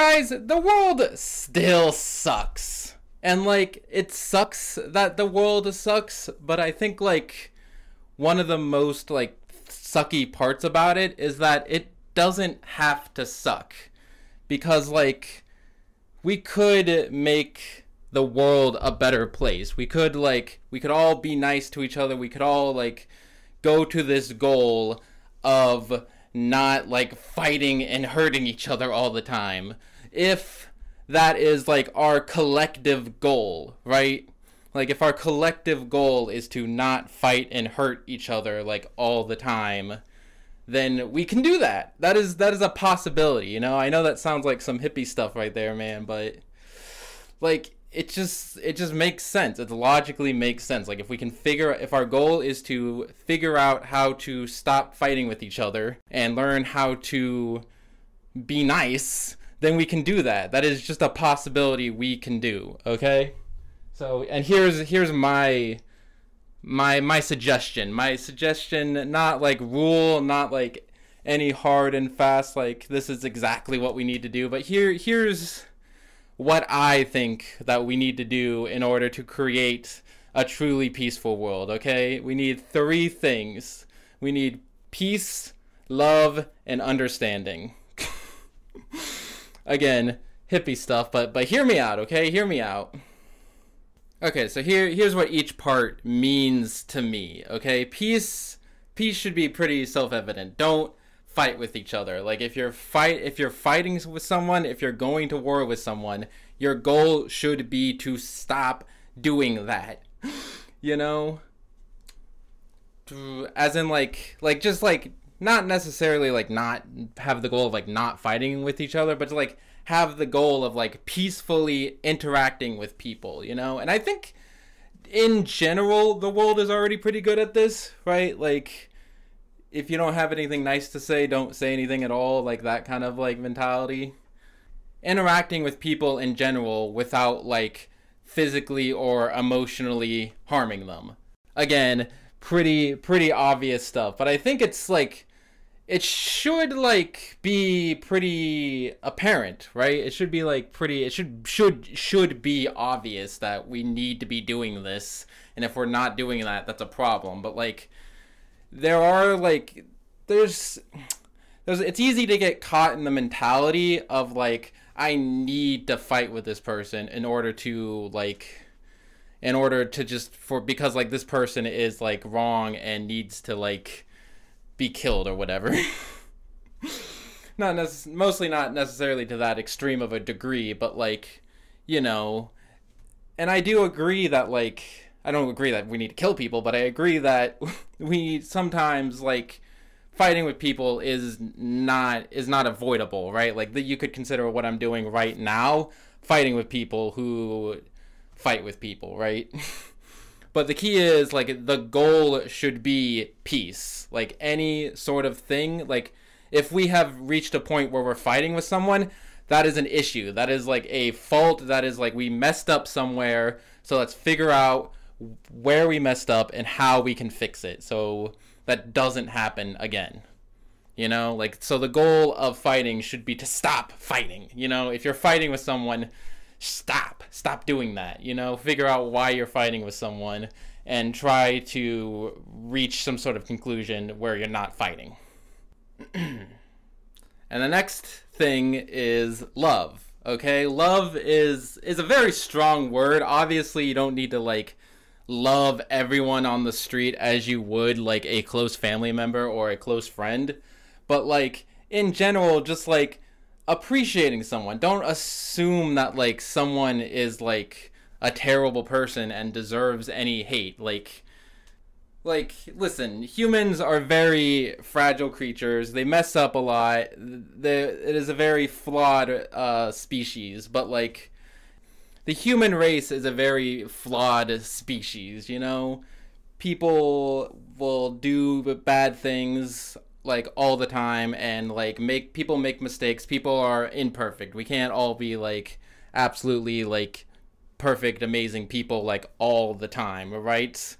guys, the world still sucks. And like, it sucks that the world sucks, but I think like one of the most like sucky parts about it is that it doesn't have to suck. Because like, we could make the world a better place. We could like, we could all be nice to each other. We could all like go to this goal of not like fighting and hurting each other all the time, if that is like our collective goal, right? Like if our collective goal is to not fight and hurt each other like all the time, then we can do that. That is a possibility, you know? I know that sounds like some hippie stuff right there, man, but like it just makes sense. It logically makes sense. Like if our goal is to figure out how to stop fighting with each other and learn how to be nice, then we can do that. That is just a possibility we can do, okay? So, and here's my suggestion. My suggestion, not like rule, not like any hard and fast like this is exactly what we need to do, but here's what I think that we need to do in order to create a truly peaceful world, okay? We need three things. We need peace, love, and understanding. Again, hippie stuff, but hear me out, okay? Hear me out. Okay, so here's what each part means to me, okay? Peace should be pretty self-evident. Don't fight with each other. Like if you're fighting with someone, if you're going to war with someone, your goal should be to stop doing that, you know? As in like just like not necessarily like not have the goal of like not fighting with each other, but to like have the goal of like peacefully interacting with people, you know? And I think in general the world is already pretty good at this, right? Like if you don't have anything nice to say, don't say anything at all, like that kind of like mentality. Interacting with people in general without like physically or emotionally harming them. Again, pretty obvious stuff, but I think it's like, it should like be pretty apparent, right? It should be like pretty, it should be obvious that we need to be doing this. And if we're not doing that, that's a problem. But like, it's easy to get caught in the mentality of like, I need to fight with this person because like this person is like wrong and needs to like be killed or whatever. Not necessarily to that extreme of a degree, but like, you know, and I do agree that like, I don't agree that we need to kill people, but I agree that we sometimes like fighting with people is not avoidable, right? Like that you could consider what I'm doing right now fighting with people who fight with people, right? But the key is like the goal should be peace. Like any sort of thing, like if we have reached a point where we're fighting with someone, that is an issue. That is like a fault. That is like we messed up somewhere. So let's figure out where we messed up and how we can fix it so that doesn't happen again, you know? Like, so the goal of fighting should be to stop fighting, you know? If you're fighting with someone, stop doing that, you know? Figure out why you're fighting with someone and try to reach some sort of conclusion where you're not fighting. And the next thing is love. Okay, love is a very strong word. Obviously, you don't need to like love everyone on the street as you would like a close family member or a close friend, but like in general, just like appreciating someone. Don't assume that like someone is like a terrible person and deserves any hate. Like listen, humans are very fragile creatures. They mess up a lot. It is a very flawed species, but like the human race is a very flawed species, you know? People will do bad things like all the time and like people make mistakes. People are imperfect. We can't all be like absolutely like perfect, amazing people like all the time, right?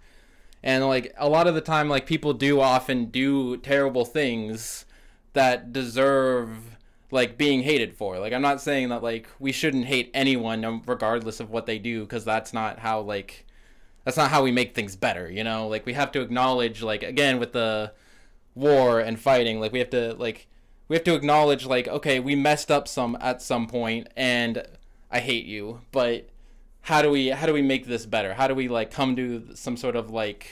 And like a lot of the time, like people do often do terrible things that deserve like being hated for. Like, I'm not saying that like we shouldn't hate anyone regardless of what they do, because that's not how, like, that's not how we make things better, you know? Like, we have to acknowledge, like, again, with the war and fighting, like, we have to acknowledge, like, okay, we messed up at some point and I hate you, but how do we make this better? How do we, like, come to some sort of, like,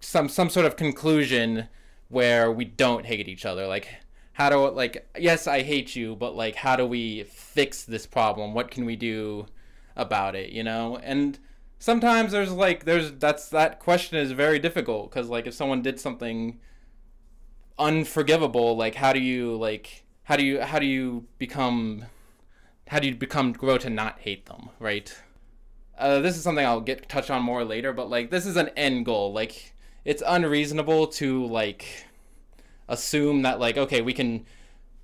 some sort of conclusion where we don't hate each other? Like, how do, like, yes, I hate you, but, like, how do we fix this problem? What can we do about it, you know? And sometimes there's, like, that question is very difficult, because, like, if someone did something unforgivable, like, how do you grow to not hate them, right? This is something I'll touch on more later, but, like, this is an end goal. Like, it's unreasonable to, like, assume that, like, okay, we can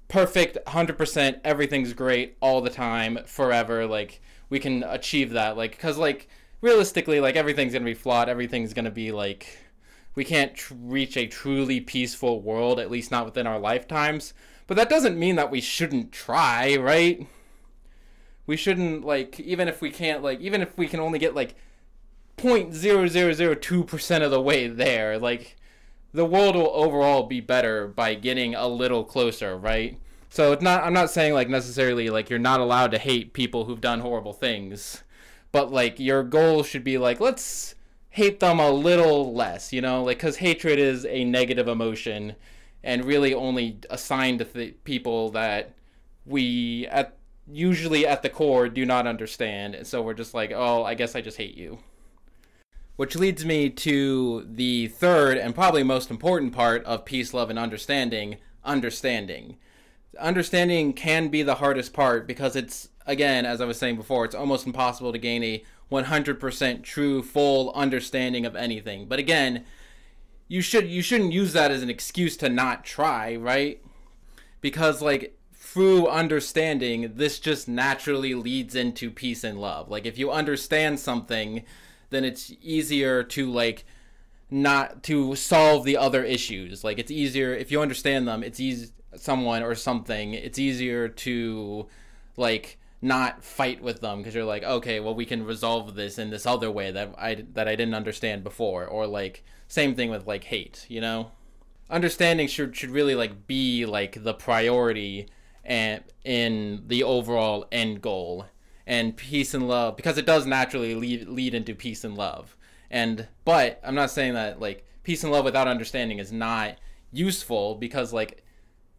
perfect 100%, everything's great all the time, forever, like, we can achieve that, like, because, like, realistically, like, everything's gonna be flawed, everything's gonna be, like, we can't reach a truly peaceful world, at least not within our lifetimes, but that doesn't mean that we shouldn't try, right? We shouldn't, like, even if we can't, like, even if we can only get, like, 0.0002% of the way there, like, the world will overall be better by getting a little closer, right? So it's not, I'm not saying, like, necessarily, like, you're not allowed to hate people who've done horrible things, but, like, your goal should be, like, let's hate them a little less, you know? Like, because hatred is a negative emotion and really only assigned to people that we, usually at the core, do not understand. And so we're just like, oh, I guess I just hate you. Which leads me to the third and probably most important part of peace, love, and understanding, understanding. Understanding can be the hardest part because it's, again, as I was saying before, it's almost impossible to gain a 100% true, full understanding of anything. But again, you shouldn't use that as an excuse to not try, right? Because, like, through understanding, this just naturally leads into peace and love. Like, if you understand something, then it's easier to, like, not to solve the other issues. Like, it's easier if you understand them, it's easy, someone or something, it's easier to, like, not fight with them, because you're like, okay, well, we can resolve this in this other way that I didn't understand before. Or, like, same thing with, like, hate, you know? Understanding should really, like, be, like, the priority and in the overall end goal. And peace and love, because it does naturally lead into peace and love. And, but I'm not saying that, like, peace and love without understanding is not useful, because, like,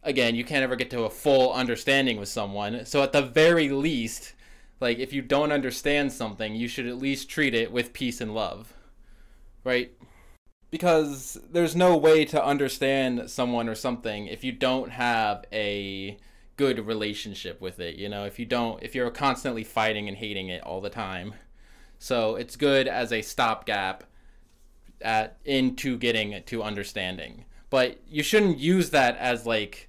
again, you can't ever get to a full understanding with someone. So at the very least, like, if you don't understand something, you should at least treat it with peace and love, right? Because there's no way to understand someone or something if you don't have a good relationship with it, you know? If you're constantly fighting and hating it all the time. So it's good as a stopgap into getting to understanding. But you shouldn't use that as, like,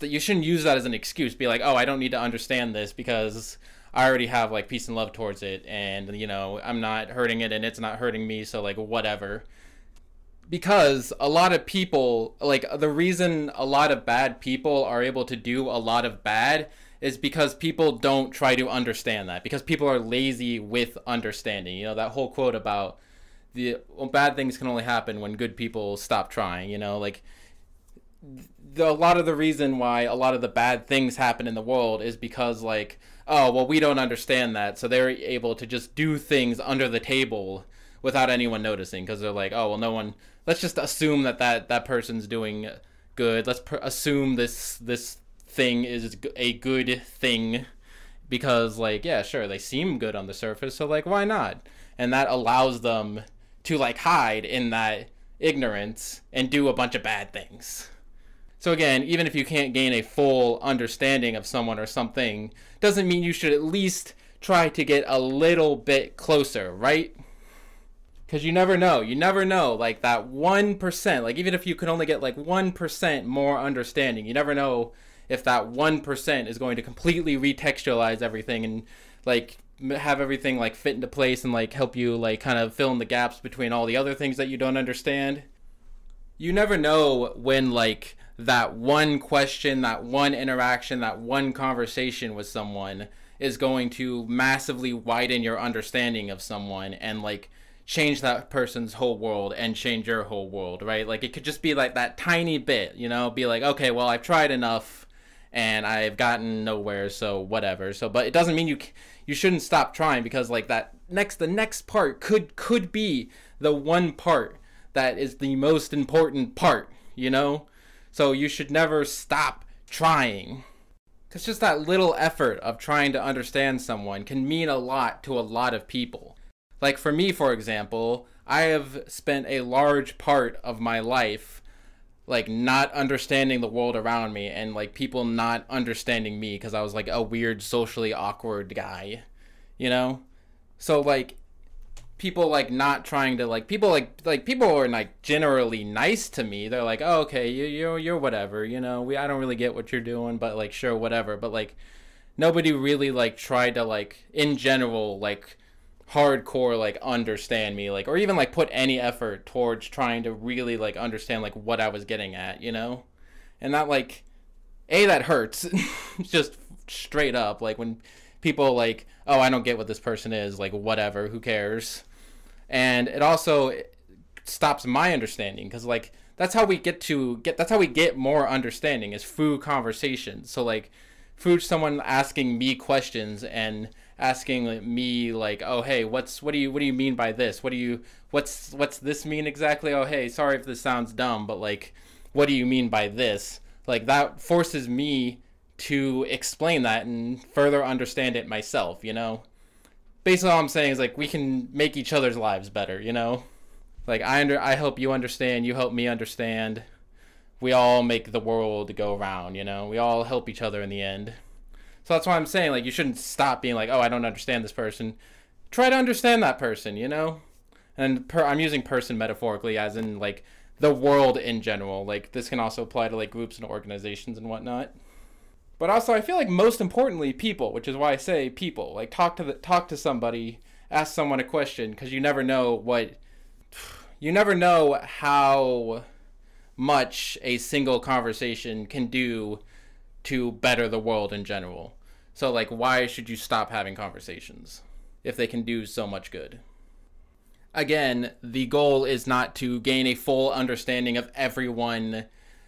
you shouldn't use that as an excuse. Be like, oh, I don't need to understand this because I already have, like, peace and love towards it, and, you know, I'm not hurting it and it's not hurting me, so, like, whatever. Because a lot of people, like, the reason a lot of bad people are able to do a lot of bad is because people don't try to understand that. Because people are lazy with understanding. You know, that whole quote about bad things can only happen when good people stop trying, you know? Like, a lot of the reason why a lot of the bad things happen in the world is because, like, oh, well, we don't understand that. So they're able to just do things under the table without anyone noticing, because they're like, oh, well, no one, let's just assume that person's doing good. Let's assume this thing is a good thing, because, like, yeah, sure, they seem good on the surface, so, like, why not? And that allows them to, like, hide in that ignorance and do a bunch of bad things. So again, even if you can't gain a full understanding of someone or something, doesn't mean you should at least try to get a little bit closer, right? Because you never know, like, that 1%, like, even if you can only get, like, 1% more understanding, you never know if that 1% is going to completely retextualize everything and, like, have everything, like, fit into place and, like, help you, like, kind of fill in the gaps between all the other things that you don't understand. You never know when, like, that one question, that one interaction, that one conversation with someone is going to massively widen your understanding of someone and like change that person's whole world and change your whole world, right? Like it could just be like that tiny bit, you know, be like, okay, well, I've tried enough and I've gotten nowhere, so whatever. So, but it doesn't mean you shouldn't stop trying, because like that the next part could be the one part that is the most important part, you know? So you should never stop trying. 'Cause just that little effort of trying to understand someone can mean a lot to a lot of people. Like for me, for example, I have spent a large part of my life like not understanding the world around me and like people not understanding me because I was like a weird socially awkward guy, you know? So like people like not trying to like people are like generally nice to me. They're like, "Oh, okay, you're whatever, you know. I don't really get what you're doing, but like sure, whatever." But like nobody really like tried to like in general like hardcore like understand me, like, or even like put any effort towards trying to really like understand like what I was getting at, you know? And that like that hurts just straight up, like when people like, oh, I don't get what this person is, like whatever, who cares? And it also stops my understanding, because like that's how we get more understanding is through conversation. So like through someone asking me questions and asking me like, oh hey, what do you mean by this? What's this mean exactly? Oh hey, sorry if this sounds dumb, but like what do you mean by this? Like that forces me to explain that and further understand it myself, you know? Basically all I'm saying is like we can make each other's lives better, you know? Like I help you understand, you help me understand. We all make the world go round, you know? We all help each other in the end. So that's why I'm saying, like, you shouldn't stop being like, oh, I don't understand this person. Try to understand that person, you know? And I'm using person metaphorically as in, like, the world in general. Like, this can also apply to, like, groups and organizations and whatnot. But also, I feel like most importantly, people, which is why I say people. Like, talk to somebody, ask someone a question, because you never know how much a single conversation can do to better the world in general. So like, why should you stop having conversations if they can do so much good? Again, the goal is not to gain a full understanding of everyone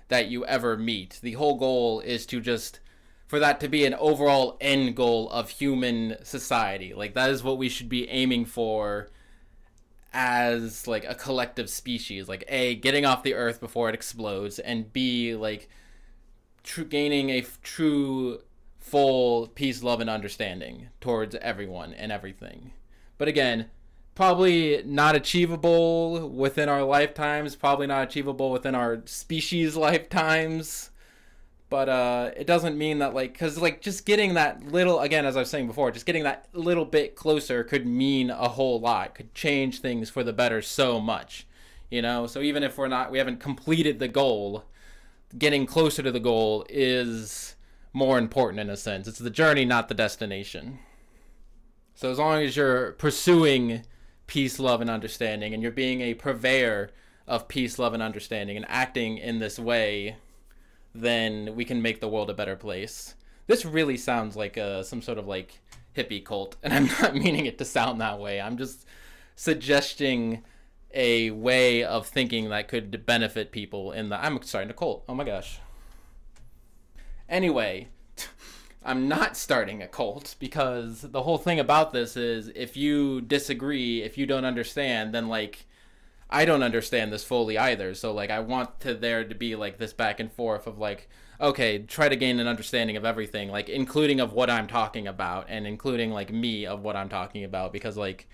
that you ever meet. The whole goal is to just for that to be an overall end goal of human society. Like that is what we should be aiming for as like a collective species, like A, getting off the earth before it explodes, and B, like gaining a true full peace, love, and understanding towards everyone and everything. But again, probably not achievable within our lifetimes, probably not achievable within our species lifetimes, but it doesn't mean that like, because like just getting that little, again, as I was saying before, just getting that little bit closer could mean a whole lot, could change things for the better so much, you know? So even if we haven't completed the goal, getting closer to the goal is more important in a sense. It's the journey, not the destination. So as long as you're pursuing peace, love, and understanding, and you're being a purveyor of peace, love, and understanding, and acting in this way, then we can make the world a better place. This really sounds like some sort of like hippie cult, and I'm not meaning it to sound that way. I'm just suggesting a way of thinking that could benefit people in the, I'm starting a cult, oh my gosh. Anyway, I'm not starting a cult, because the whole thing about this is if you disagree, if you don't understand, then like I don't understand this fully either. So like I want there to be like this back and forth of like, okay, try to gain an understanding of everything, like including of what I'm talking about and including like me of what I'm talking about, because like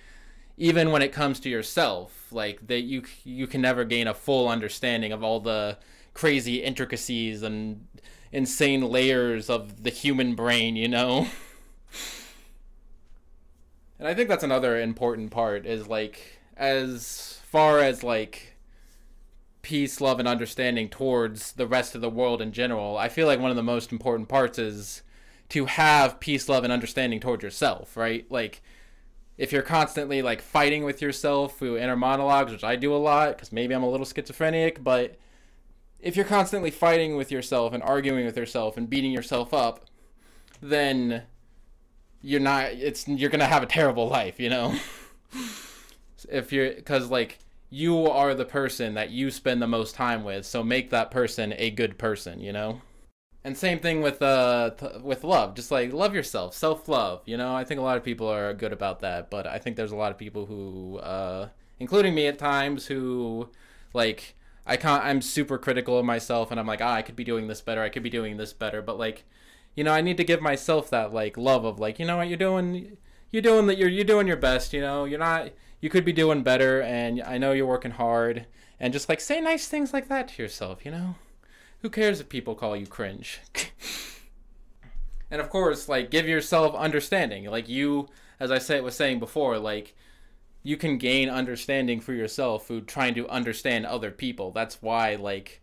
even when it comes to yourself, like that you can never gain a full understanding of all the crazy intricacies and insane layers of the human brain, you know? And I think that's another important part is like, as far as like peace, love, and understanding towards the rest of the world in general, I feel like one of the most important parts is to have peace, love, and understanding towards yourself, right? Like, if you're constantly like fighting with yourself through inner monologues, which I do a lot because maybe I'm a little schizophrenic, but if you're constantly fighting with yourself and arguing with yourself and beating yourself up, then you're not, you're going to have a terrible life, you know? Because like, you are the person that you spend the most time with, so make that person a good person, you know? And same thing with love. Just like, love yourself, self-love, you know? I think a lot of people are good about that, but I think there's a lot of people who, including me at times, who, like, I'm super critical of myself, and I'm like, I could be doing this better, I could be doing this better, but like, you know, I need to give myself that, like, love of, like, you know what, you're doing your best, you know? You could be doing better, and I know you're working hard, and just, like, say nice things like that to yourself, you know? Who cares if people call you cringe? And of course, like, give yourself understanding. Like, you, as was saying before, like, you can gain understanding for yourself through trying to understand other people. That's why, like,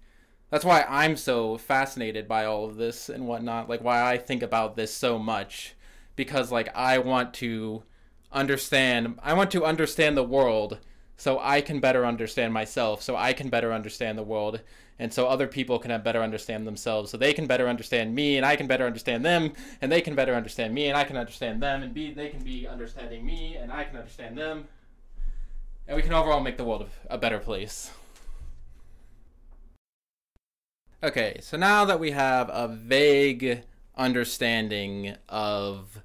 that's why I'm so fascinated by all of this and whatnot. Like, why I think about this so much, because, like, I want to understand the world so I can better understand myself, so I can better understand the world, and so other people can better understand themselves, so they can better understand me, and I can better understand them, and they can better understand me, and I can understand them, and they can be understanding me, and I can understand them, and we can overall make the world a better place. Okay, so now that we have a vague understanding of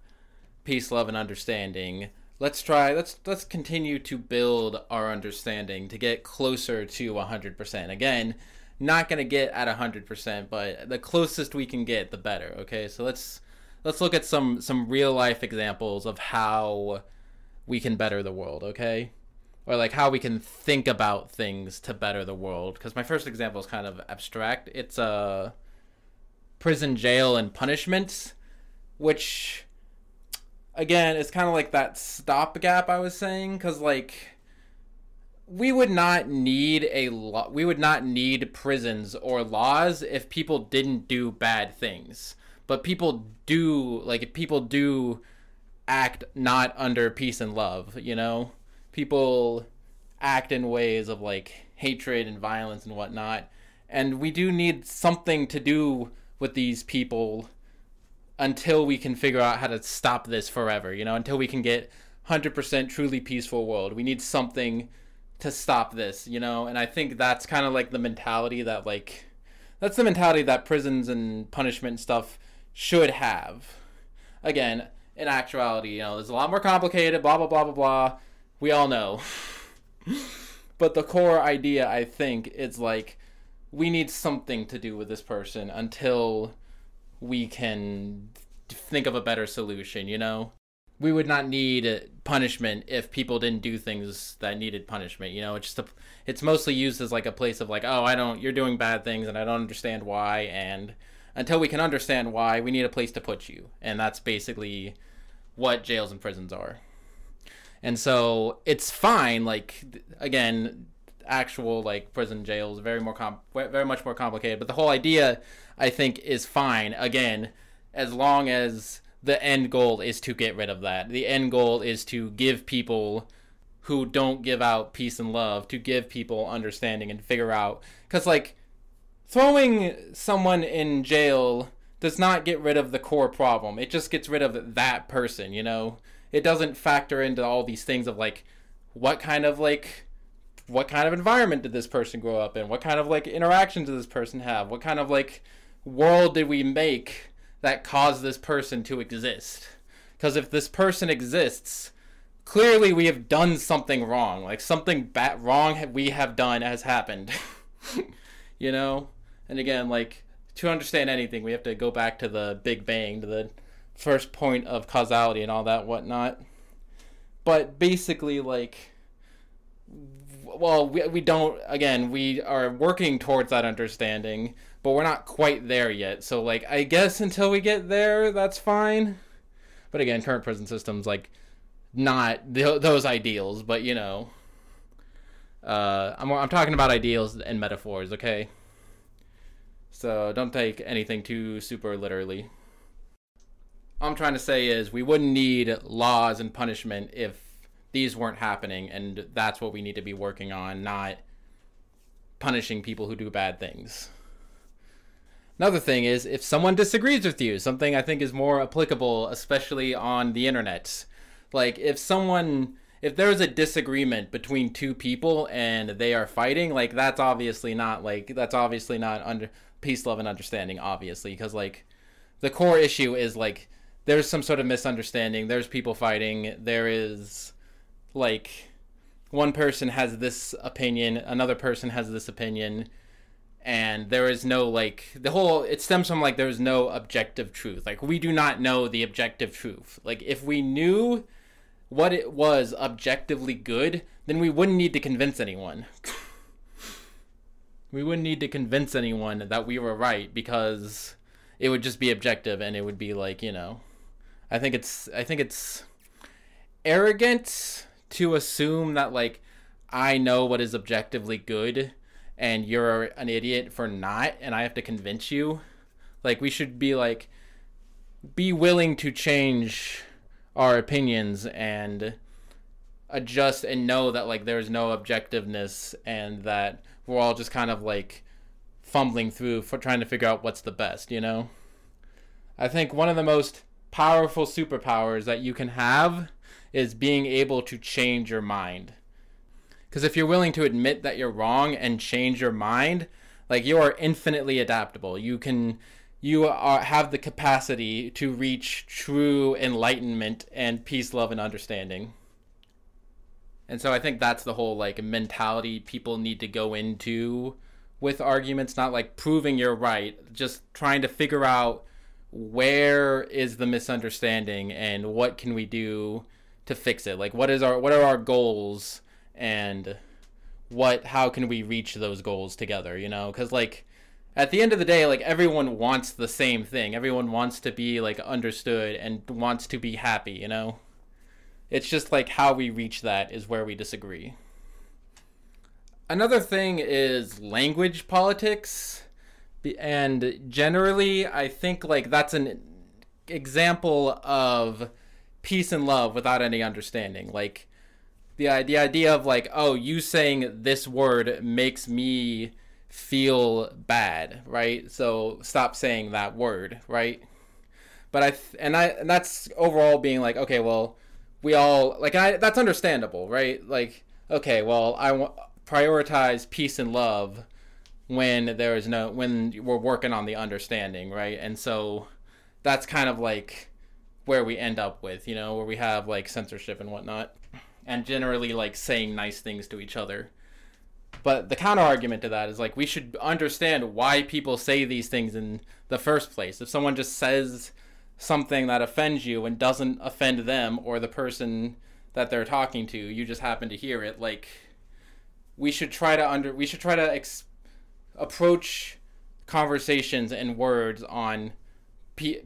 peace, love, and understanding, let's continue to build our understanding to get closer to 100%. Again, not going to get at 100%, but the closest we can get, the better. Okay, so let's look at some real life examples of how we can better the world, okay? Or like how we can think about things to better the world, because my first example is kind of abstract. It's prison, jail, and punishment, which, again, it's kind of like that stopgap I was saying, because like, we would not need prisons or laws if people didn't do bad things. But people do, like, people do act not under peace and love, you know? People act in ways of like hatred and violence and whatnot, and we do need something to do with these people until we can figure out how to stop this forever, you know, until we can get 100% truly peaceful world. We need something to stop this, you know, and I think that's kind of like the mentality that that's the mentality that prisons and punishment stuff should have. Again, in actuality, you know, there's a lot more complicated, blah, blah, blah, blah, blah. We all know. But the core idea, I think, is like, we need something to do with this person until we can think of a better solution, you know? We would not need punishment if people didn't do things that needed punishment, you know? It's just it's mostly used as like a place of like, oh, you're doing bad things and I don't understand why, and until we can understand why, we need a place to put you. And that's basically what jails and prisons are. And so it's fine, like, again, actual like prison, jails, very much more complicated, but the whole idea, I think, is fine, again, as long as the end goal is to get rid of that. The end goal is to give people who don't give out peace and love, to give people understanding and figure out, because like, throwing someone in jail does not get rid of the core problem. It just gets rid of that person, you know? It doesn't factor into all these things of like, what kind of environment did this person grow up in? What kind of like interactions did this person have? What kind of like world did we make that caused this person to exist? Because if this person exists, clearly we have done something wrong. Like something wrong we have done has happened, you know? And again, like, to understand anything, we have to go back to the Big Bang, to the first point of causality and all that whatnot. But basically, like, well, we don't, again, we are working towards that understanding, but we're not quite there yet. So like, I guess until we get there, that's fine. But again, current prison system's like not those ideals, but you know, I'm talking about ideals and metaphors, okay? So don't take anything too super literally. All I'm trying to say is we wouldn't need laws and punishment if these weren't happening, and that's what we need to be working on, not punishing people who do bad things. Another thing is if someone disagrees with you, something I think is more applicable, especially on the internet. Like if there's a disagreement between two people and they are fighting, like that's obviously not under peace, love, and understanding, obviously, because like the core issue is like there's some sort of misunderstanding, there's people fighting, there is like one person has this opinion, another person has this opinion, and there is no like it stems from like there's no objective truth. Like we do not know the objective truth. Like if we knew what it was objectively good, then we wouldn't need to convince anyone. We wouldn't need to convince anyone that we were right, because it would just be objective, and it would be like, you know, I think it's arrogant to assume that like I know what is objectively good and you're an idiot for not, and I have to convince you. Like we should be like be willing to change our opinions and adjust, and know that like there's no objectiveness, and that we're all just kind of like fumbling through for trying to figure out what's the best, you know? I think one of the most powerful superpowers that you can have is being able to change your mind. Because if you're willing to admit that you're wrong and change your mind, like you are infinitely adaptable. You have the capacity to reach true enlightenment and peace, love, and understanding. And so I think that's the whole like mentality people need to go into with arguments, not like proving you're right, just trying to figure out where is the misunderstanding and what can we do to fix it. Like what are our goals, and how can we reach those goals together, you know? Because like at the end of the day, like everyone wants the same thing. Everyone wants to be like understood and wants to be happy, you know? It's just like how we reach that is where we disagree. Another thing is language politics, and generally I think like that's an example of peace and love without any understanding. Like the idea of like, oh, you saying this word makes me feel bad, right? So stop saying that word, right? But and that's overall being like, okay, well, we all like that's understandable, right? Like, okay, well, I want prioritize peace and love when we're working on the understanding, right? And so that's kind of like where we end up with, you know, where we have like censorship and whatnot, and generally like saying nice things to each other. But the counter argument to that is like we should understand why people say these things in the first place. If someone just says something that offends you and doesn't offend them or the person that they're talking to, you just happen to hear it, like we should try to approach conversations and words on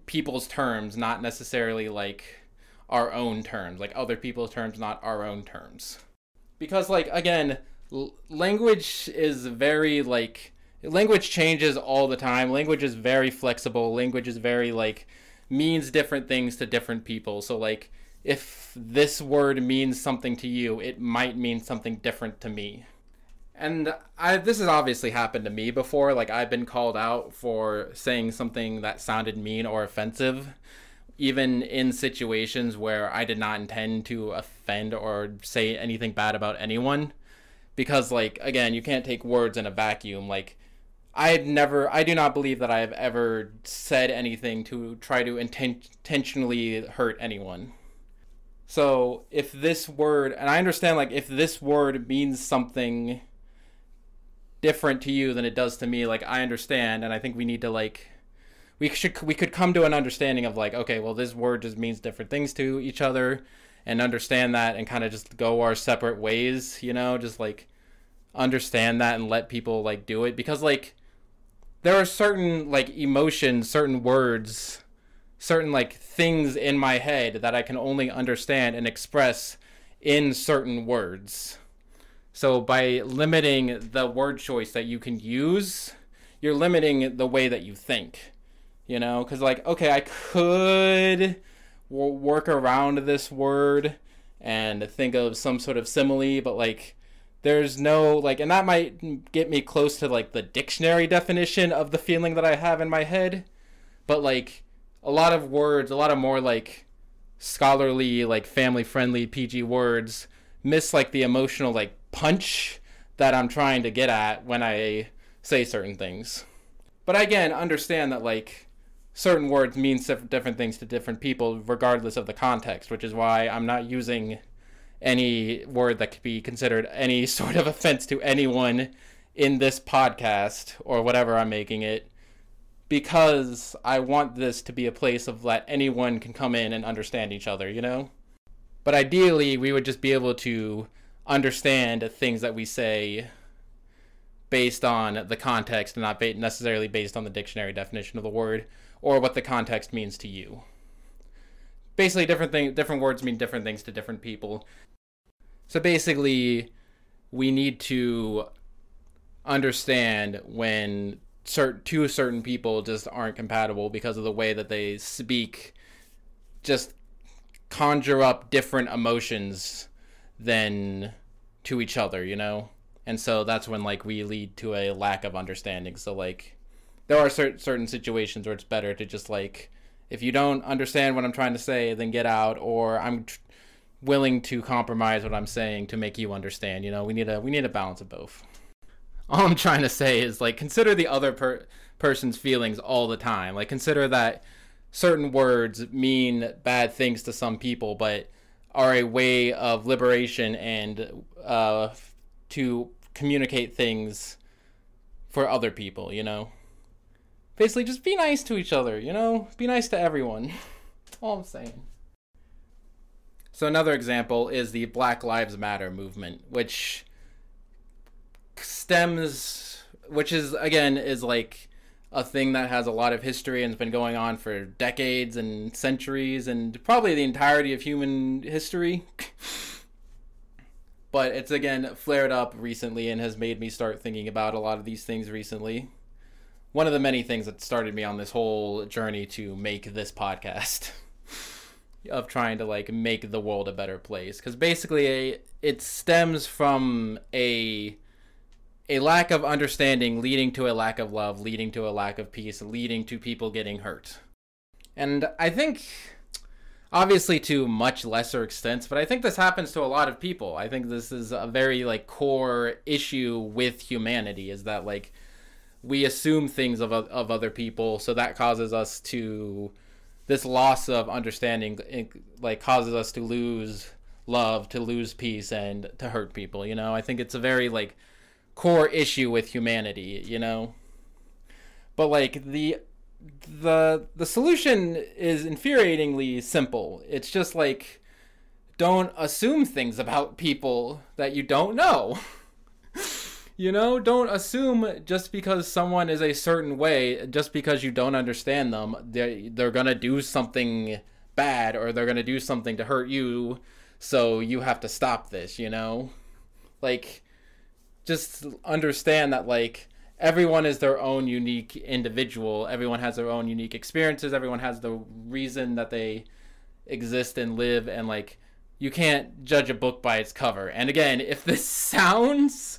people's terms, not necessarily like our own terms, like other people's terms, not our own terms. Because like, again, language is very like, language changes all the time. Language is very flexible. Language is very like, means different things to different people. So like if this word means something to you, it might mean something different to me. And this has obviously happened to me before. Like I've been called out for saying something that sounded mean or offensive, even in situations where I did not intend to offend or say anything bad about anyone. Because like, again, you can't take words in a vacuum. Like I do not believe that I have ever said anything to try to intentionally hurt anyone. So if this word, and I understand like if this word means something different to you than it does to me, like I understand, and I think we need to like, we could come to an understanding of like, okay, well, this word just means different things to each other, and understand that, and kind of just go our separate ways, you know, just like understand that and let people like do it. Because like there are certain like emotions, certain words, certain like things in my head that I can only understand and express in certain words. So by limiting the word choice that you can use, you're limiting the way that you think, you know? Because like, okay, I could work around this word and think of some sort of simile, but like There's no, like, and that might get me close to, like, the dictionary definition of the feeling that I have in my head. But, like, a lot of words, a lot of more, like, scholarly, like, family-friendly PG words miss, like, the emotional, like, punch that I'm trying to get at when I say certain things. But I, again, understand that, like, certain words mean different things to different people regardless of the context, which is why I'm not using any word that could be considered any sort of offense to anyone in this podcast or whatever I'm making it, because I want this to be a place of that anyone can come in and understand each other, you know? But ideally, we would just be able to understand things that we say based on the context and not necessarily based on the dictionary definition of the word or what the context means to you. Basically, different words mean different things to different people. So basically, we need to understand when two certain people just aren't compatible because of the way that they speak, just conjure up different emotions than to each other, you know? And so that's when, like, we lead to a lack of understanding. So, like, there are certain situations where it's better to just, like, if you don't understand what I'm trying to say, then get out, or I'm willing to compromise what I'm saying to make you understand. You know, we need a balance of both. All I'm trying to say is, like, consider the other person's feelings all the time. Like, consider that certain words mean bad things to some people, but are a way of liberation and to communicate things for other people, you know? Basically, just be nice to each other, you know? Be nice to everyone. That's all I'm saying. So another example is the Black Lives Matter movement, which stems... which is, again, is like a thing that has a lot of history and has been going on for decades and centuries and probably the entirety of human history. But it's, again, flared up recently and has made me start thinking about a lot of these things recently. One of the many things that started me on this whole journey to make this podcast of trying to, like, make the world a better place. Because basically it stems from a lack of understanding leading to a lack of love, leading to a lack of peace, leading to people getting hurt. And I think, obviously to much lesser extents, but I think this happens to a lot of people. I think this is a very, like, core issue with humanity, is that, like, we assume things of other people, so that causes us to, this loss of understanding, like, causes us to lose love, to lose peace, and to hurt people, you know? I think it's a very, like, core issue with humanity, you know? But, like, the solution is infuriatingly simple. It's just, like, don't assume things about people that you don't know. You know, don't assume just because someone is a certain way, just because you don't understand them, they're going to do something bad or they're going to do something to hurt you, so you have to stop this, you know? Like, just understand that, like, everyone is their own unique individual. Everyone has their own unique experiences. Everyone has the reason that they exist and live, and, like, you can't judge a book by its cover. And again, if this sounds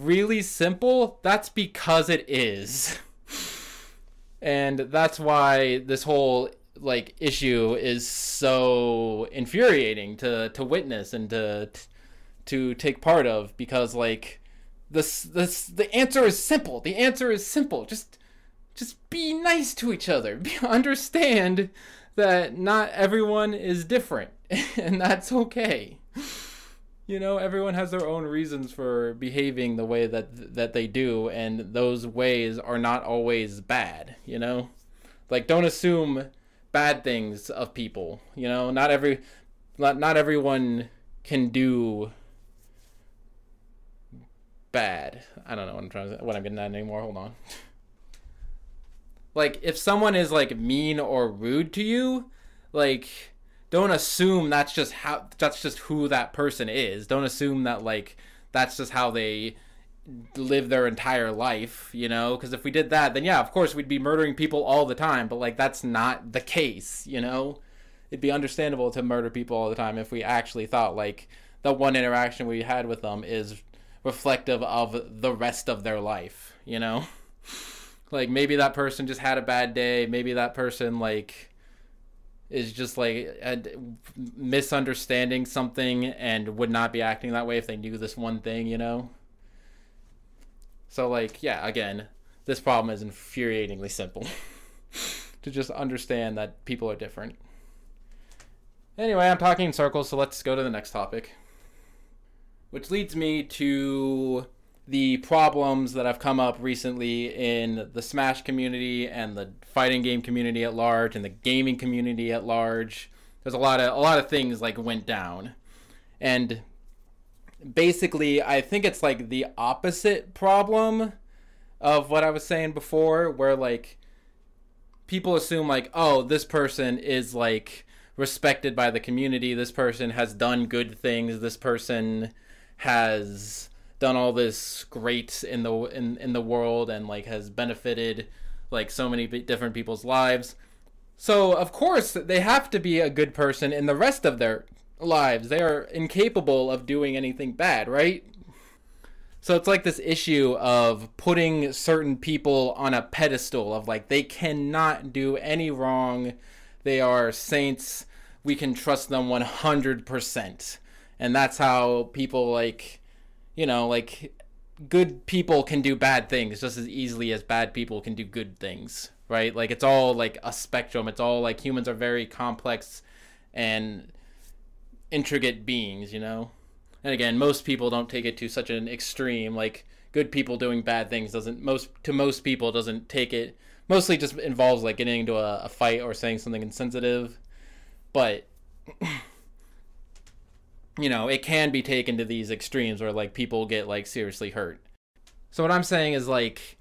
really simple, that's because it is. And that's why this whole, like, issue is so infuriating to witness and to take part of, because, like, the answer is simple. The answer is simple. Just be nice to each other. Understand that not everyone is different, and that's okay. You know, everyone has their own reasons for behaving the way that they do, and those ways are not always bad, you know? Like, don't assume bad things of people, you know? Not everyone can do bad. I don't know what I'm getting at anymore. Hold on. Like, if someone is, like, mean or rude to you, like, don't assume that's just who that person is. Don't assume that, like, that's just how they live their entire life, you know? Because if we did that, then yeah, of course we'd be murdering people all the time, but, like, that's not the case, you know? It'd be understandable to murder people all the time if we actually thought, like, the one interaction we had with them is reflective of the rest of their life, you know? Like, maybe that person just had a bad day. Maybe that person, like, is just, like, misunderstanding something and would not be acting that way if they knew this one thing, you know? So, like, yeah, again, this problem is infuriatingly simple to just understand that people are different. Anyway, I'm talking in circles, so let's go to the next topic. Which leads me to the problems that have come up recently in the Smash community and the fighting game community at large and the gaming community at large. There's a lot of things like went down, and basically I think it's like the opposite problem of what I was saying before, where like people assume like, oh, this person is like respected by the community, this person has done good things, this person has done all this great in the world and like has benefited like so many different people's lives. So of course they have to be a good person in the rest of their lives. They are incapable of doing anything bad, right? So it's like this issue of putting certain people on a pedestal of like they cannot do any wrong. They are saints. We can trust them 100%. And that's how people like, you know, like good people can do bad things just as easily as bad people can do good things, right? Like it's all like a spectrum. It's all like humans are very complex and intricate beings, you know? And again, most people don't take it to such an extreme, like good people doing bad things doesn't take it, mostly just involves like getting into a fight or saying something insensitive. But you know, it can be taken to these extremes where like people get like seriously hurt. So what I'm saying is like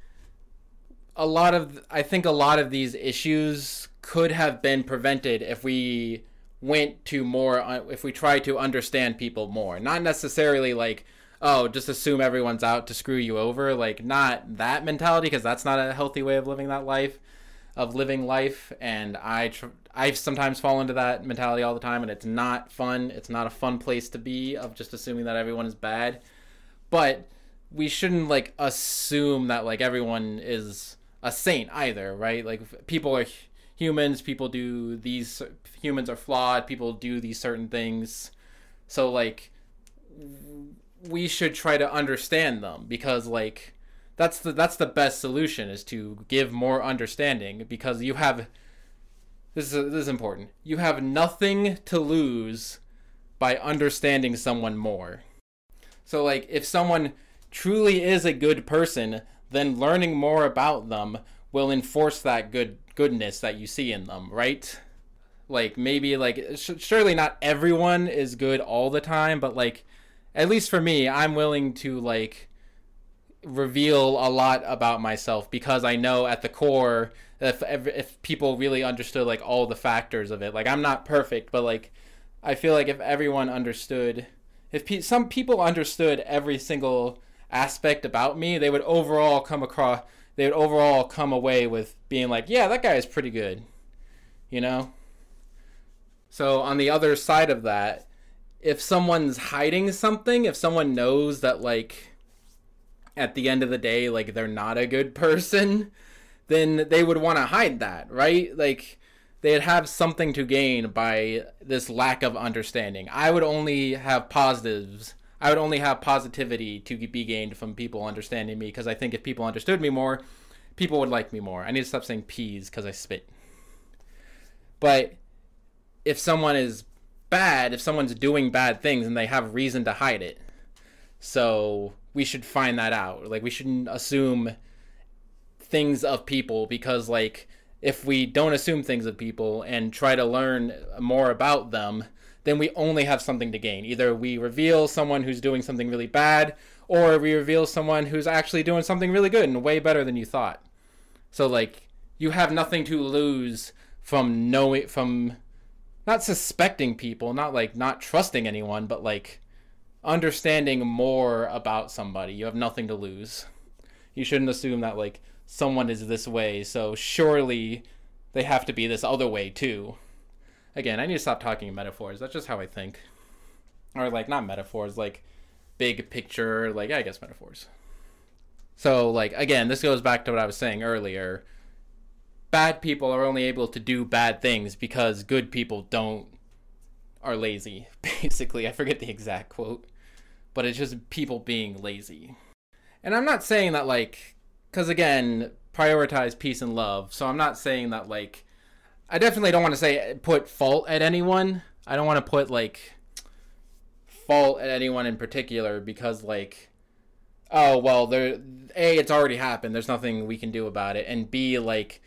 I think a lot of these issues could have been prevented if we went to more, if we tried to understand people more. Not necessarily like, oh, just assume everyone's out to screw you over, like not that mentality, because that's not a healthy way of living life. And I sometimes fall into that mentality all the time, and it's not fun. It's not a fun place to be, of just assuming that everyone is bad. But we shouldn't like assume that like everyone is a saint either, right? Like people are humans, humans are flawed, people do these certain things. So like we should try to understand them, because like that's the best solution, is to give more understanding, because you have, this is important, you have nothing to lose by understanding someone more. So like if someone truly is a good person, then learning more about them will enforce that goodness that you see in them, right? Like maybe like surely not everyone is good all the time, but like at least for me, I'm willing to like reveal a lot about myself, because I know at the core, if people really understood like all the factors of it, like I'm not perfect, but like I feel like if everyone understood, some people understood every single aspect about me, they would overall come away with being like, yeah, that guy is pretty good, you know? So on the other side of that, if someone's hiding something, if someone knows that like at the end of the day, like they're not a good person, then they would want to hide that, right? Like they'd have something to gain by this lack of understanding. I would only have positivity to be gained from people understanding me, because I think if people understood me more, people would like me more. I need to stop saying peas because I spit. But if someone is bad, if someone's doing bad things and they have reason to hide it, so we should find that out. Like we shouldn't assume things of people, because like if we don't assume things of people and try to learn more about them, then we only have something to gain. Either we reveal someone who's doing something really bad, or we reveal someone who's actually doing something really good and way better than you thought. So like you have nothing to lose from knowing, from not suspecting people, not like not trusting anyone, but like understanding more about somebody. You have nothing to lose. You shouldn't assume that like someone is this way, so surely they have to be this other way too. Again, I need to stop talking in metaphors. That's just how I think. Or like not metaphors, like big picture, like, I guess metaphors. So, like, again, this goes back to what I was saying earlier. Bad people are only able to do bad things because good people are lazy, basically. I forget the exact quote, but it's just people being lazy. And I'm not saying that, like, because, again, prioritize peace and love. So I'm not saying that, like, I definitely don't want to say put fault at anyone. I don't want to put, like, fault at anyone in particular, because, like, oh, well, there, A, it's already happened. There's nothing we can do about it. And B, like,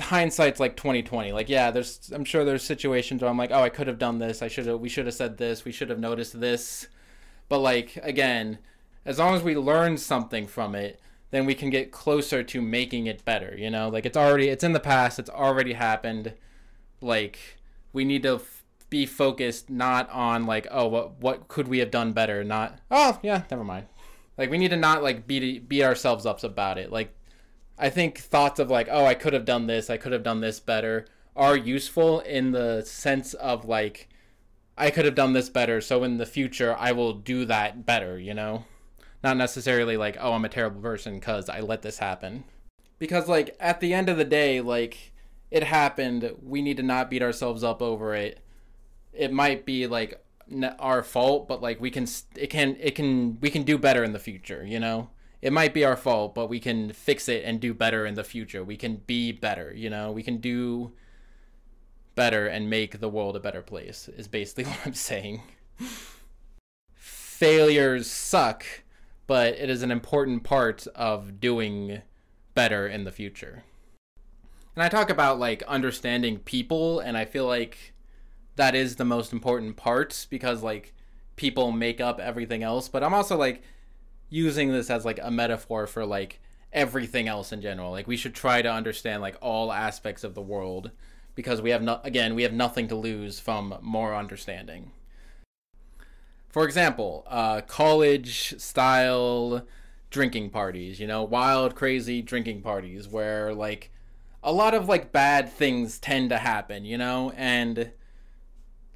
hindsight's like 20/20. Like, yeah, I'm sure there's situations where I'm like, oh, I could have done this. We should have said this. We should have noticed this. But, like, again, as long as we learn something from it, then we can get closer to making it better. You know, like, it's in the past. It's already happened. Like, we need to be focused not on, like, oh, what could we have done better? Not, oh, yeah, never mind. Like, we need to not, like, beat ourselves up about it. Like, I think thoughts of, like, oh, I could have done this, I could have done this better, are useful in the sense of, like, I could have done this better, so in the future I will do that better, you know? Not necessarily like, oh, I'm a terrible person because I let this happen. Because, like, at the end of the day, like, it happened. We need to not beat ourselves up over it. It might be, like, our fault, but, like, we can do better in the future, you know? It might be our fault, but we can fix it and do better in the future. We can be better, you know? We can do better and make the world a better place, is basically what I'm saying. Failures suck, but it is an important part of doing better in the future. And I talk about, like, understanding people, and I feel like that is the most important part, because, like, people make up everything else. But I'm also, like, using this as, like, a metaphor for, like, everything else in general. Like, we should try to understand, like, all aspects of the world, because we have nothing to lose from more understanding. For example, college style drinking parties, you know, wild, crazy drinking parties where, like, a lot of, like, bad things tend to happen, you know? And,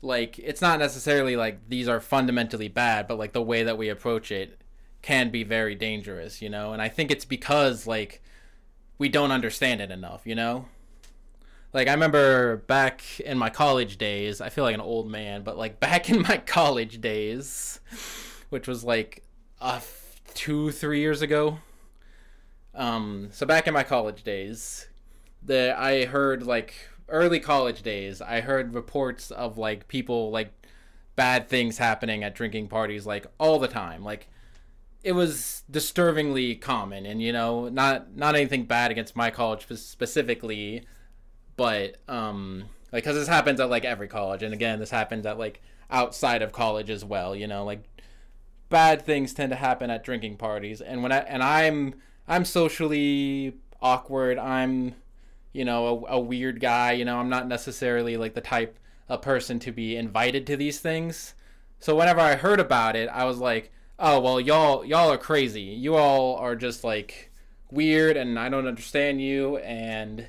like, it's not necessarily, like, these are fundamentally bad, but, like, the way that we approach it can be very dangerous, you know? And I think it's because, like, we don't understand it enough, you know? Like, I remember back in my college days, I feel like an old man, but, like, back in my college days, which was, like, 2-3 years ago. So back in my college days, I heard, like, early college days, I heard reports of, like, people, like, bad things happening at drinking parties, like, all the time. Like, it was disturbingly common, and, you know, not anything bad against my college specifically, but, like, because this happens at, like, every college, and, again, this happens at, like, outside of college as well, you know, like, bad things tend to happen at drinking parties. And I'm socially awkward, I'm, you know, a weird guy, you know, I'm not necessarily, like, the type of person to be invited to these things. So whenever I heard about it, I was like, oh, well, y'all are crazy. You all are just, like, weird, and I don't understand you, and,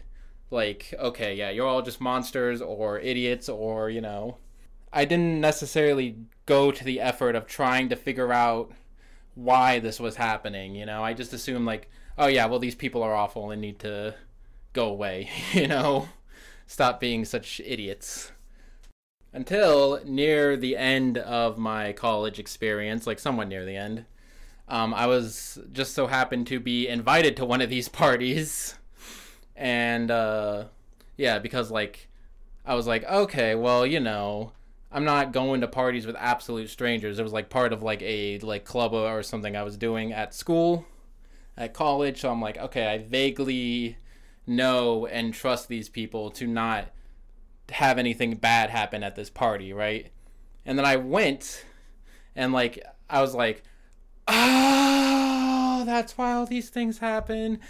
like, okay, yeah, you're all just monsters or idiots or, you know. I didn't necessarily go to the effort of trying to figure out why this was happening, you know. I just assumed, like, oh, yeah, well, these people are awful and need to go away, you know, stop being such idiots. Until near the end of my college experience, like, somewhat near the end, I was just so happened to be invited to one of these parties, and yeah, because, like, I was like, okay, well, you know, I'm not going to parties with absolute strangers. It was, like, part of, like, a, like, club or something I was doing at school, at college. So I'm like, okay, I vaguely know and trust these people to not have anything bad happen at this party, right? And then I went, and, like, I was like, oh, that's why all these things happen.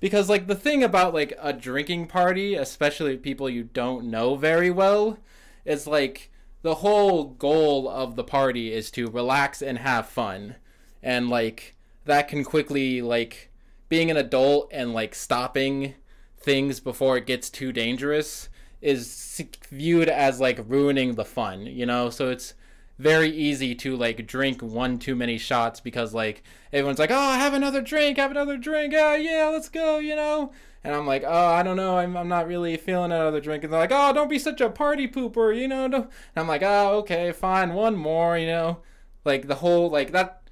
Because, like, the thing about, like, a drinking party, especially people you don't know very well, is, like, the whole goal of the party is to relax and have fun. And, like, that can quickly, like, being an adult and, like, stopping things before it gets too dangerous is viewed as, like, ruining the fun, you know? So it's very easy to like drink one too many shots, because like everyone's like, oh, have another drink, oh yeah, let's go, you know. And I'm like, oh, I don't know, I'm not really feeling another drink. And they're like, oh, don't be such a party pooper, you know. And I'm like, oh, okay, fine, one more, you know. Like the whole like that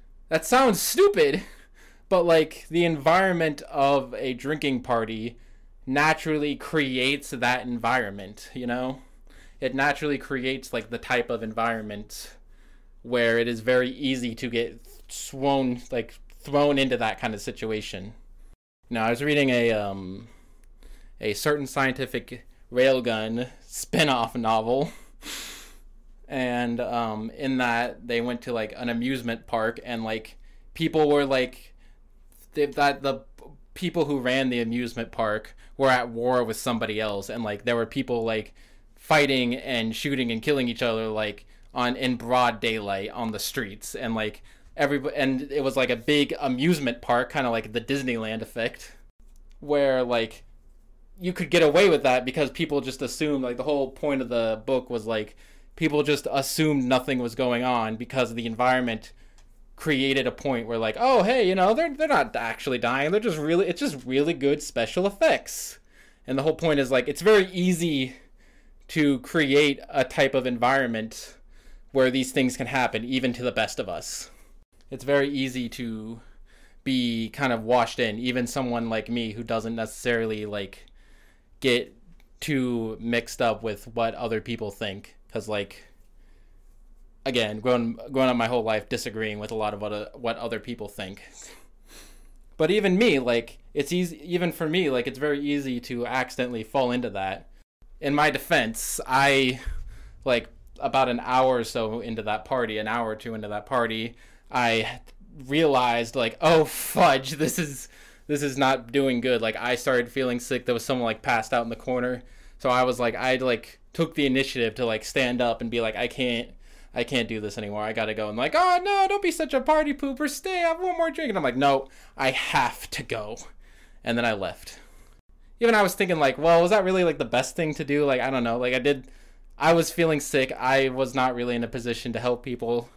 sounds stupid, but like the environment of a drinking party naturally creates that environment, you know. It naturally creates like the type of environment where it is very easy to get thrown into that kind of situation. Now, I was reading a Certain Scientific Railgun spin-off novel, and in that they went to like an amusement park, and like people were like the people who ran the amusement park were at war with somebody else, and like there were people like fighting and shooting and killing each other like in broad daylight on the streets, and like and it was like a big amusement park, kind of like the Disneyland effect, where like you could get away with that because people just assumed, like the whole point of the book was like people just assumed nothing was going on because the environment created a point where like, oh hey, you know, they're not actually dying, they're just really, it's just really good special effects. And the whole point is like it's very easy to create a type of environment where these things can happen, even to the best of us. It's very easy to be kind of washed in, even someone like me who doesn't necessarily like get too mixed up with what other people think, because like, again, growing up my whole life disagreeing with a lot of what other people think. But even me, like it's easy, even for me, like it's very easy to accidentally fall into that. In my defense, I, like, about an hour or so into that party, an hour or two into that party, I realized, like, oh, fudge, this is not doing good. Like, I started feeling sick. There was someone, like, passed out in the corner. So I was, like, I, like, took the initiative to, like, stand up and be like, I can't do this anymore. I gotta go. And like, oh, no, don't be such a party pooper. Stay, have one more drink. And I'm like, no, I have to go. And then I left. Even I was thinking like, well, was that really like the best thing to do? Like, I don't know. Like I was feeling sick. I was not really in a position to help people.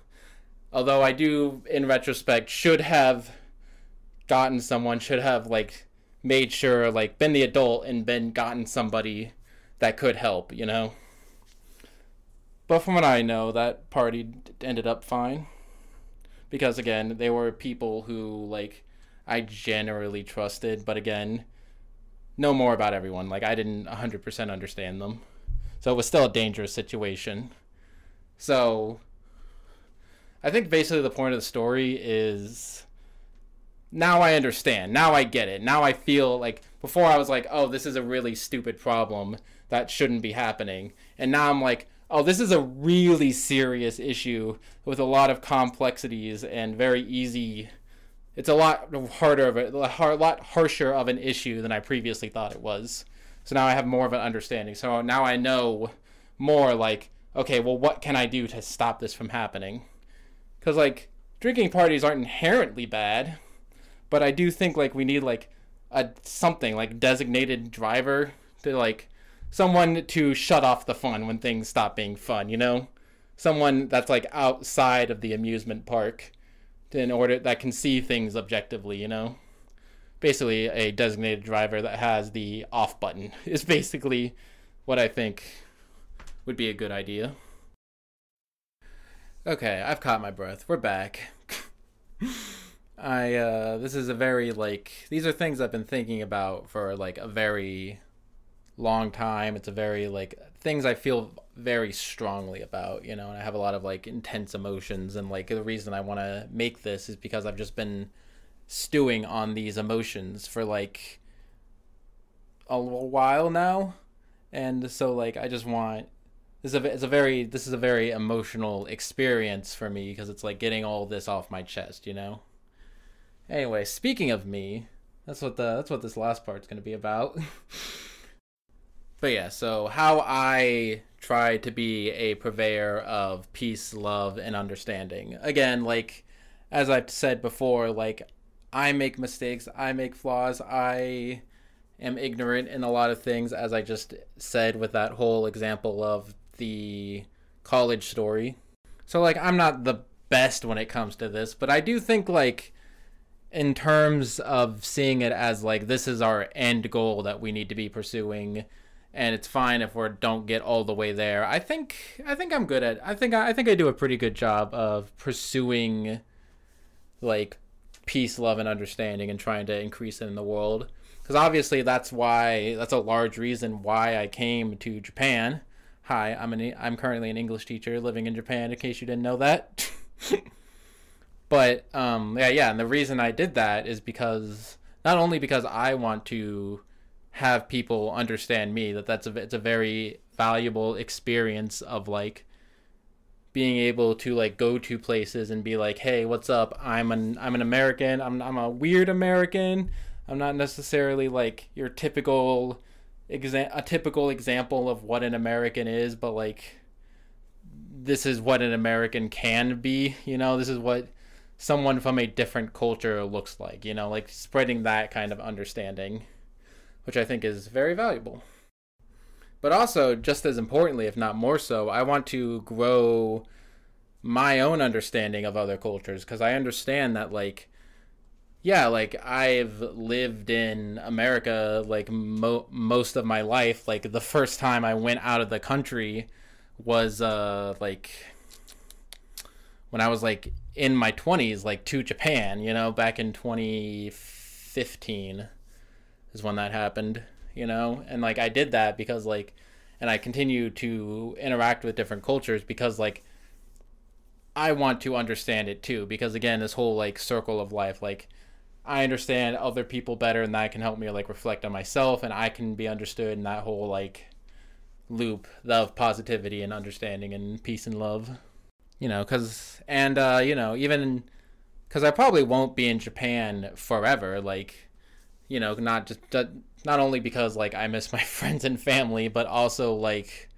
Although I do, in retrospect, should have gotten someone, should have like made sure, like been the adult and been gotten somebody that could help, you know? But from what I know, that party ended up fine. Because again, they were people who like I generally trusted, but again, know more about everyone. Like I didn't 100% understand them. So it was still a dangerous situation. So I think basically the point of the story is now I understand, now I get it. Now I feel like, before I was like, oh, this is a really stupid problem that shouldn't be happening. And now I'm like, oh, this is a really serious issue with a lot of complexities and very easy. It's a lot harsher of an issue than I previously thought it was. So now I have more of an understanding. So now I know more like, okay, well, what can I do to stop this from happening? Because like drinking parties aren't inherently bad, but I do think like we need like something like designated driver to like someone to shut off the fun when things stop being fun, you know? Someone that's like outside of the amusement park, in order that can see things objectively, you know? Basically a designated driver that has the off button is basically what I think would be a good idea. Okay, I've caught my breath. We're back. This is a very like, these are things I've been thinking about for like a very long time. It's a very like, things I feel very strongly about, you know, and I have a lot of like intense emotions, and like the reason I want to make this is because I've just been stewing on these emotions for like a little while now. And so like I just want, this is a very emotional experience for me, because it's like getting all this off my chest, you know. Anyway, speaking of me, that's what this last part's going to be about. But yeah, so how I try to be a purveyor of peace, love, and understanding. Again, like, as I've said before, like, I make mistakes, I make flaws, I am ignorant in a lot of things, as I just said with that whole example of the college story. So, like, I'm not the best when it comes to this, but I do think, like, in terms of seeing it as, like, this is our end goal that we need to be pursuing, and it's fine if we don't get all the way there, I think I'm good at, I think I do a pretty good job of pursuing, like, peace, love, and understanding and trying to increase it in the world. Because obviously that's a large reason why I came to Japan. Hi, I'm currently an English teacher living in Japan, in case you didn't know that. But yeah, and the reason I did that is because, not only because I want to have people understand me, it's a very valuable experience of, like, being able to, like, go to places and be like, hey, what's up? I'm an American. I'm a weird American. I'm not necessarily, like, your typical example of what an American is, but, like, this is what an American can be, you know? This is what someone from a different culture looks like, you know? Like, spreading that kind of understanding, which I think is very valuable. But also, just as importantly, if not more so, I want to grow my own understanding of other cultures, because I understand that, like, yeah, like, I've lived in America, like, most of my life. Like, the first time I went out of the country was, like, when I was, like, in my 20s, like, to Japan, you know, back in 2015 is when that happened. You know, and, like, I did that because, like, and I continue to interact with different cultures because, like, I want to understand it too, because, again, this whole, like, circle of life, like, I understand other people better, and that can help me, like, reflect on myself, and I can be understood in that whole, like, loop of positivity and understanding and peace and love, you know, because, and, you know, even, because I probably won't be in Japan forever, like, you know, not only because, like, I miss my friends and family, but also, like,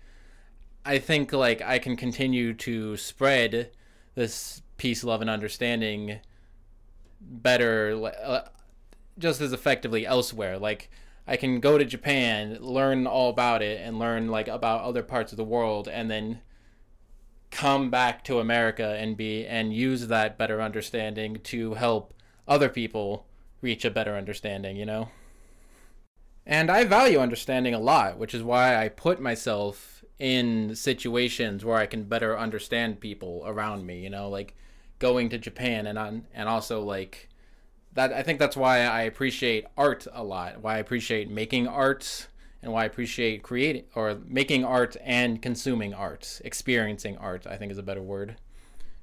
I think, like, I can continue to spread this peace, love, and understanding better, just as effectively elsewhere. Like, I can go to Japan, learn all about it, and learn, like, about other parts of the world, and then come back to America and use that better understanding to help other people reach a better understanding, you know? And I value understanding a lot, which is why I put myself in situations where I can better understand people around me, you know, like going to Japan, and also, like, that, I think that's why I appreciate art a lot, why I appreciate making art, and why I appreciate creating, or making art and consuming art, experiencing art, I think is a better word.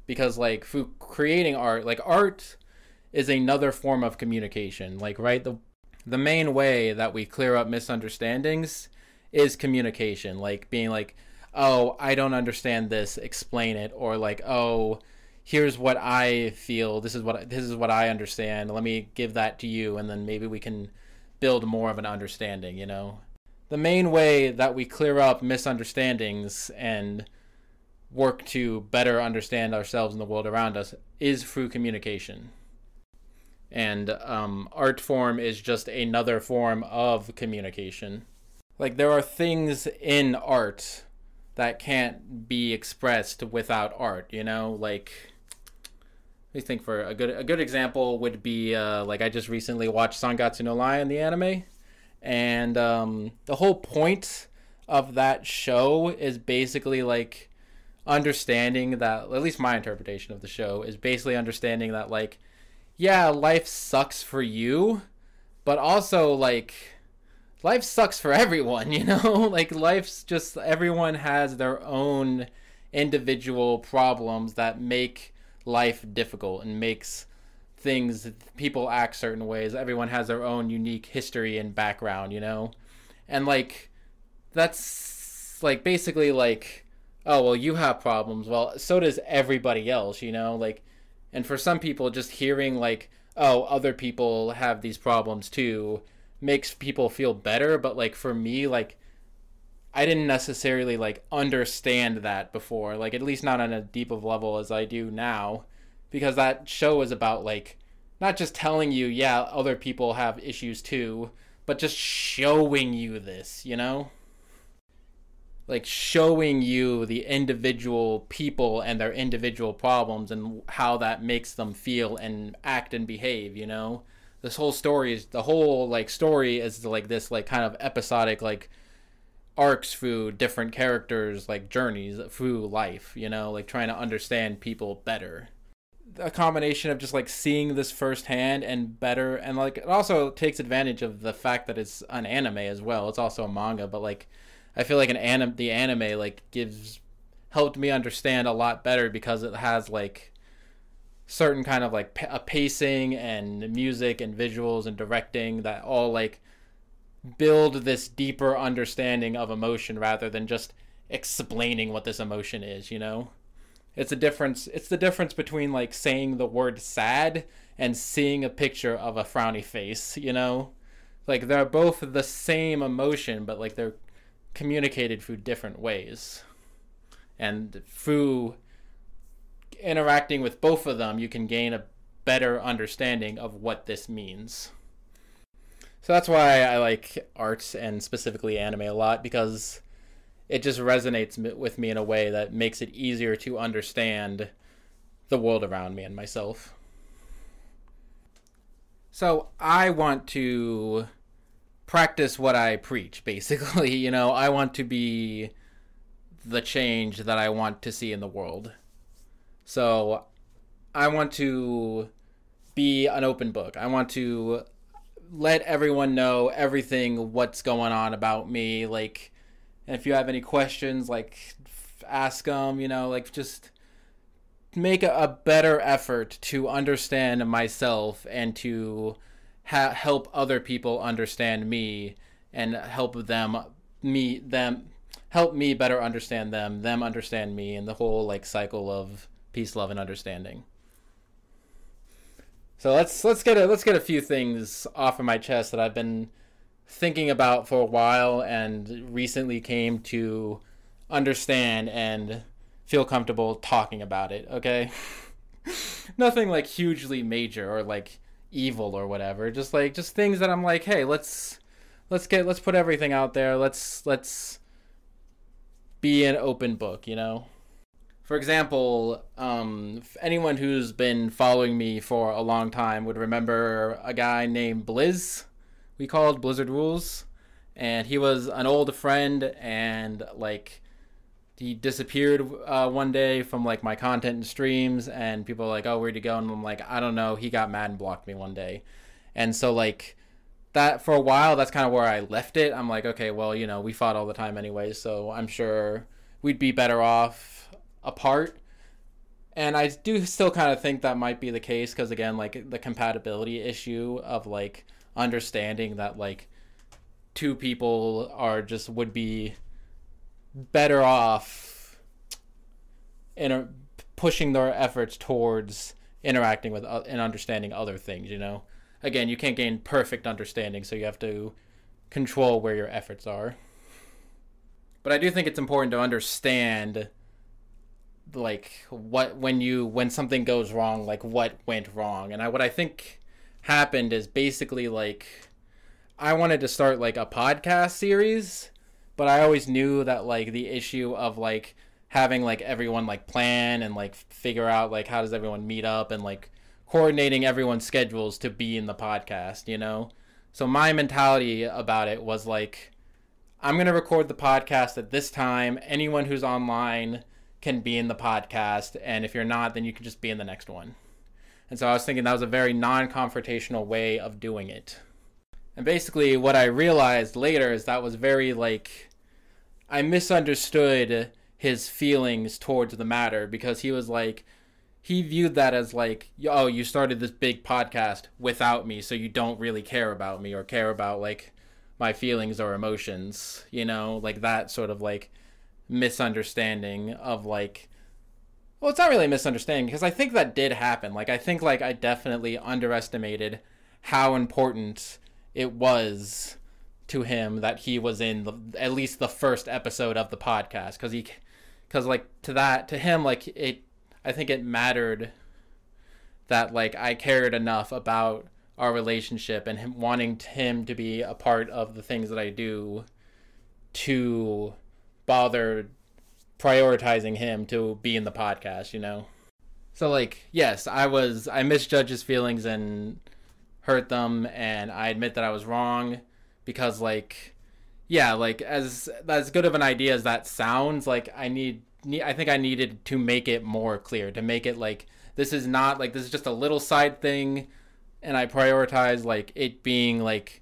Because, like, for creating art, like, art is another form of communication, like, right? The main way that we clear up misunderstandings is communication, like being like, oh, I don't understand this, explain it, or like, oh, here's what I feel, this is what I understand, let me give that to you, and then maybe we can build more of an understanding, you know? The main way that we clear up misunderstandings and work to better understand ourselves and the world around us is through communication. And art form is just another form of communication. Like, there are things in art that can't be expressed without art, you know? Like, let me think. For a good example would be, like, I just recently watched Sangatsu no Lion, the anime, and the whole point of that show is basically, like, understanding that, at least my interpretation of the show is basically understanding that, like, yeah, life sucks for you, but also, like, life sucks for everyone, you know? Like, life's just, everyone has their own individual problems that make life difficult and makes things, people act certain ways. Everyone has their own unique history and background, you know? And, like, that's, like, basically, like, oh, well, you have problems. Well, so does everybody else, you know? Like, and for some people, just hearing, like, oh, other people have these problems too, makes people feel better. But, like, for me, like, I didn't necessarily, like, understand that before, like, at least not on a deep of level as I do now, because that show is about, like, not just telling you, yeah, other people have issues too, but just showing you this, you know? like showing you the individual people and their individual problems and how that makes them feel and act and behave, you know? This whole story is, the whole like story is like this like kind of episodic like arcs through different characters, like journeys through life, you know, like trying to understand people better. A combination of just like seeing this firsthand and better, and like it also takes advantage of the fact that it's an anime as well. It's also a manga, but like I feel like the anime like helped me understand a lot better because it has like certain kind of like a pacing and music and visuals and directing that all like build this deeper understanding of emotion rather than just explaining what this emotion is, you know? It's a difference. It's the difference between like saying the word sad and seeing a picture of a frowny face, you know? Like they're both the same emotion, but like they're communicated through different ways. And through interacting with both of them, you can gain a better understanding of what this means. So that's why I like arts and specifically anime a lot, because it just resonates with me in a way that makes it easier to understand the world around me and myself. So I want to practice what I preach, basically. You know, I want to be the change that I want to see in the world. So I want to be an open book. I want to let everyone know everything, what's going on about me, like... And if you have any questions, like, ask them, you know, like, just make a better effort to understand myself and to help other people understand me and help me better understand them understand me, and the whole, like, cycle of peace, love, and understanding. So let's get a few things off of my chest that I've been thinking about for a while and recently came to understand and feel comfortable talking about it, okay? Nothing like hugely major or like evil or whatever, just things that I'm like, hey, let's put everything out there, let's be an open book, you know? For example, anyone who's been following me for a long time would remember a guy named Blizz. We called Blizzard Rules, and he was an old friend, and like he disappeared one day from like my content and streams, and people were like, oh, where'd he go? And I'm like, I don't know, he got mad and blocked me one day. And so like that, for a while, that's kind of where I left it. I'm like, okay, well, you know, we fought all the time anyway, so I'm sure we'd be better off apart. And I do still kind of think that might be the case, because again, like the compatibility issue of like understanding that like two people are just would be better off in pushing their efforts towards interacting with and understanding other things, you know? Again, you can't gain perfect understanding, so you have to control where your efforts are. But I do think it's important to understand like what, when something goes wrong, like what went wrong. And what I think happened is basically like I wanted to start like a podcast series, but I always knew that like the issue of like having like everyone like plan and like figure out like how does everyone meet up and like coordinating everyone's schedules to be in the podcast, you know? So my mentality about it was like, I'm gonna record the podcast at this time, anyone who's online can be in the podcast, and if you're not, then you can just be in the next one. And so I was thinking that was a very non-confrontational way of doing it. And basically what I realized later is that was very like, I misunderstood his feelings towards the matter, because he was like, he viewed that as like, oh, you started this big podcast without me, so you don't really care about me or care about like my feelings or emotions, you know, like that sort of like misunderstanding of like, well, it's not really a misunderstanding, because I think that did happen. Like, I think, like, I definitely underestimated how important it was to him that he was in at least the first episode of the podcast. Because, like, to him, like, I think it mattered that, like, I cared enough about our relationship and him wanting him to be a part of the things that I do to bothered prioritizing him to be in the podcast, you know? So, like, yes, I misjudged his feelings and hurt them, and I admit that I was wrong, because, like, yeah, like, as good of an idea as that sounds, like, I needed to make it more clear, to make it, like, this is not, like, this is just a little side thing, and I prioritize, like, it being, like,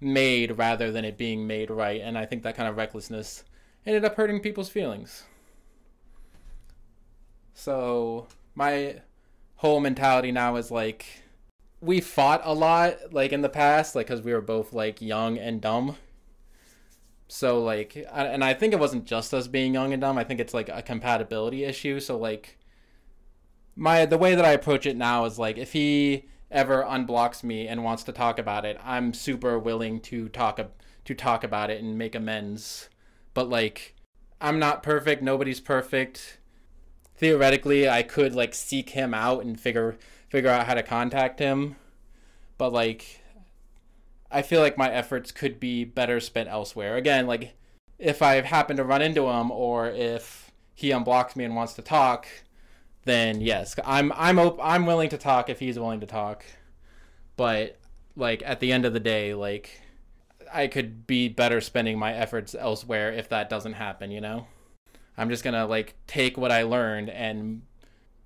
made rather than it being made right. And I think that kind of recklessness ended up hurting people's feelings. So my whole mentality now is, like, we fought a lot, like, in the past, like, because we were both, like, young and dumb. So, like, and I think it wasn't just us being young and dumb. I think it's, like, a compatibility issue. So, like, the way that I approach it now is, like, if he ever unblocks me and wants to talk about it, I'm super willing to talk about it and make amends. But, like, I'm not perfect. Nobody's perfect. Theoretically, I could, like, seek him out and figure out how to contact him. But, like, I feel like my efforts could be better spent elsewhere. Again, like, if I happen to run into him, or if he unblocks me and wants to talk, then yes, I'm willing to talk if he's willing to talk. But, like, at the end of the day, like, I could be better spending my efforts elsewhere if that doesn't happen, you know? I'm just gonna, like, take what I learned and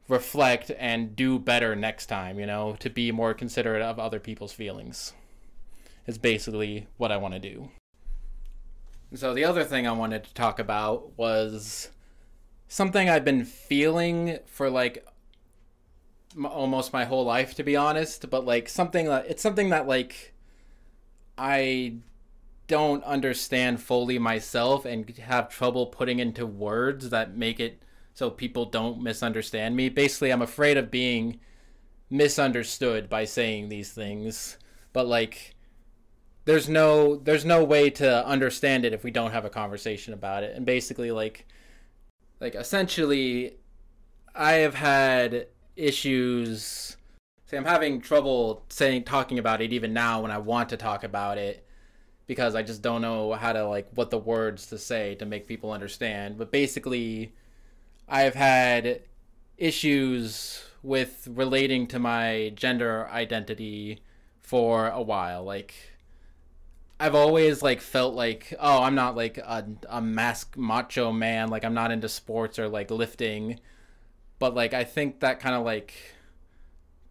reflect and do better next time, you know, to be more considerate of other people's feelings. Is basically what I want to do. So the other thing I wanted to talk about was something I've been feeling for, like, almost my whole life, to be honest, but, like, something that, like, I don't understand fully myself and have trouble putting into words that make it so people don't misunderstand me. Basically, I'm afraid of being misunderstood by saying these things, but, like, there's no way to understand it if we don't have a conversation about it. And basically, like essentially, I have had issues. See, I'm having trouble talking about it even now when I want to talk about it, because I just don't know how to, like, what the words to say to make people understand. But basically, I've had issues with relating to my gender identity for a while. Like, I've always, like, felt like, oh, I'm not, like, a macho man, like, I'm not into sports or, like, lifting. But, like, I think that kind of, like,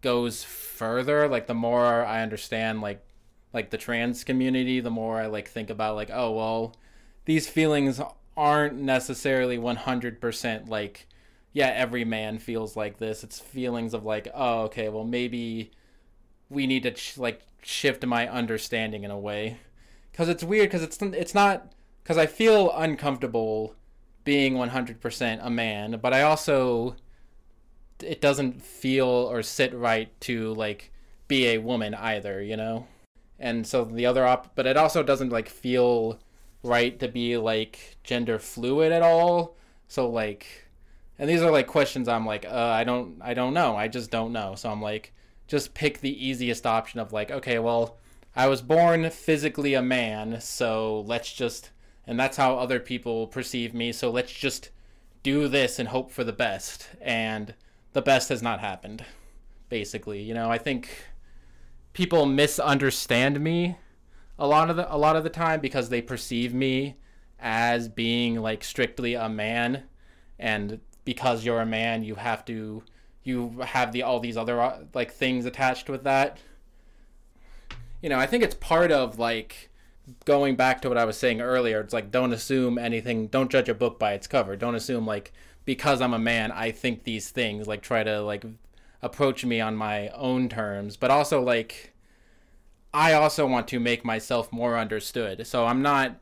goes further. Like, the more I understand, like the trans community, the more I, like, think about, like, oh, well, these feelings aren't necessarily 100%, like, yeah, every man feels like this. It's feelings of, like, oh, okay, well, maybe we need to, like, shift my understanding in a way. Because it's weird, because it's not, because I feel uncomfortable being 100% a man, but I also, it doesn't feel or sit right to, like, be a woman either, you know? And so the other but it also doesn't, like, feel right to be, like, gender fluid at all. So, like, and these are, like, questions I'm like, I don't know. I just don't know. So I'm like, just pick the easiest option of, like, okay, well, I was born physically a man, so let's just, and that's how other people perceive me, so let's just do this and hope for the best. And the best has not happened, basically. You know, I think people misunderstand me a lot of the time because they perceive me as being, like, strictly a man, and because you're a man, you have all these other, like, things attached with that. You know, I think it's part of, like, going back to what I was saying earlier. It's like, don't assume anything. Don't judge a book by its cover. Don't assume, like, because I'm a man, I think these things. Like, try to, like, approach me on my own terms. But also, like, I also want to make myself more understood. So I'm not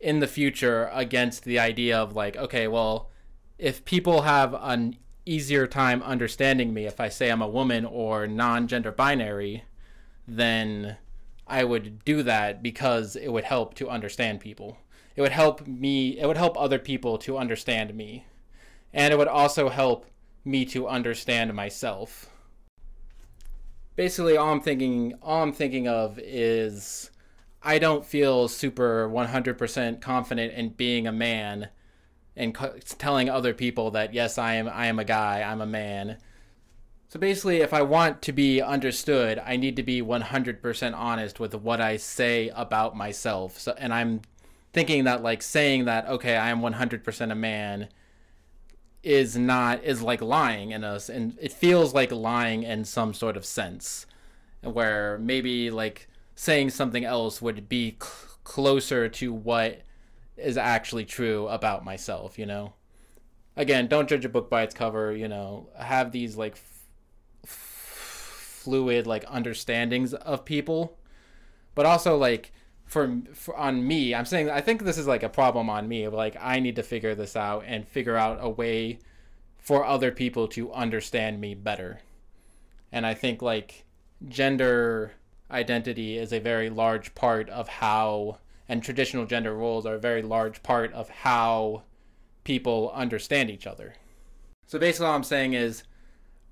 in the future against the idea of, like, okay, well, if people have an easier time understanding me if I say I'm a woman or non-gender binary, then I would do that because it would help to understand people. It would help me, it would help other people to understand me. And it would also help me to understand myself. Basically, all I'm thinking of is I don't feel super 100% confident in being a man and telling other people that, yes, I am a guy, I'm a man. So basically, if I want to be understood, I need to be 100% honest with what I say about myself. So, and I'm thinking that, like, saying that, okay, I am 100% a man is like lying in us, and it feels like lying in some sort of sense, where maybe like saying something else would be closer to what is actually true about myself, you know? Again, don't judge a book by its cover, you know, have these like fluid like understandings of people. But also like for on me, I'm saying I think this is like a problem on me. Like, I need to figure this out and figure out a way for other people to understand me better. And I think like gender identity is a very large part of how, and traditional gender roles are a very large part of how people understand each other. So basically all I'm saying is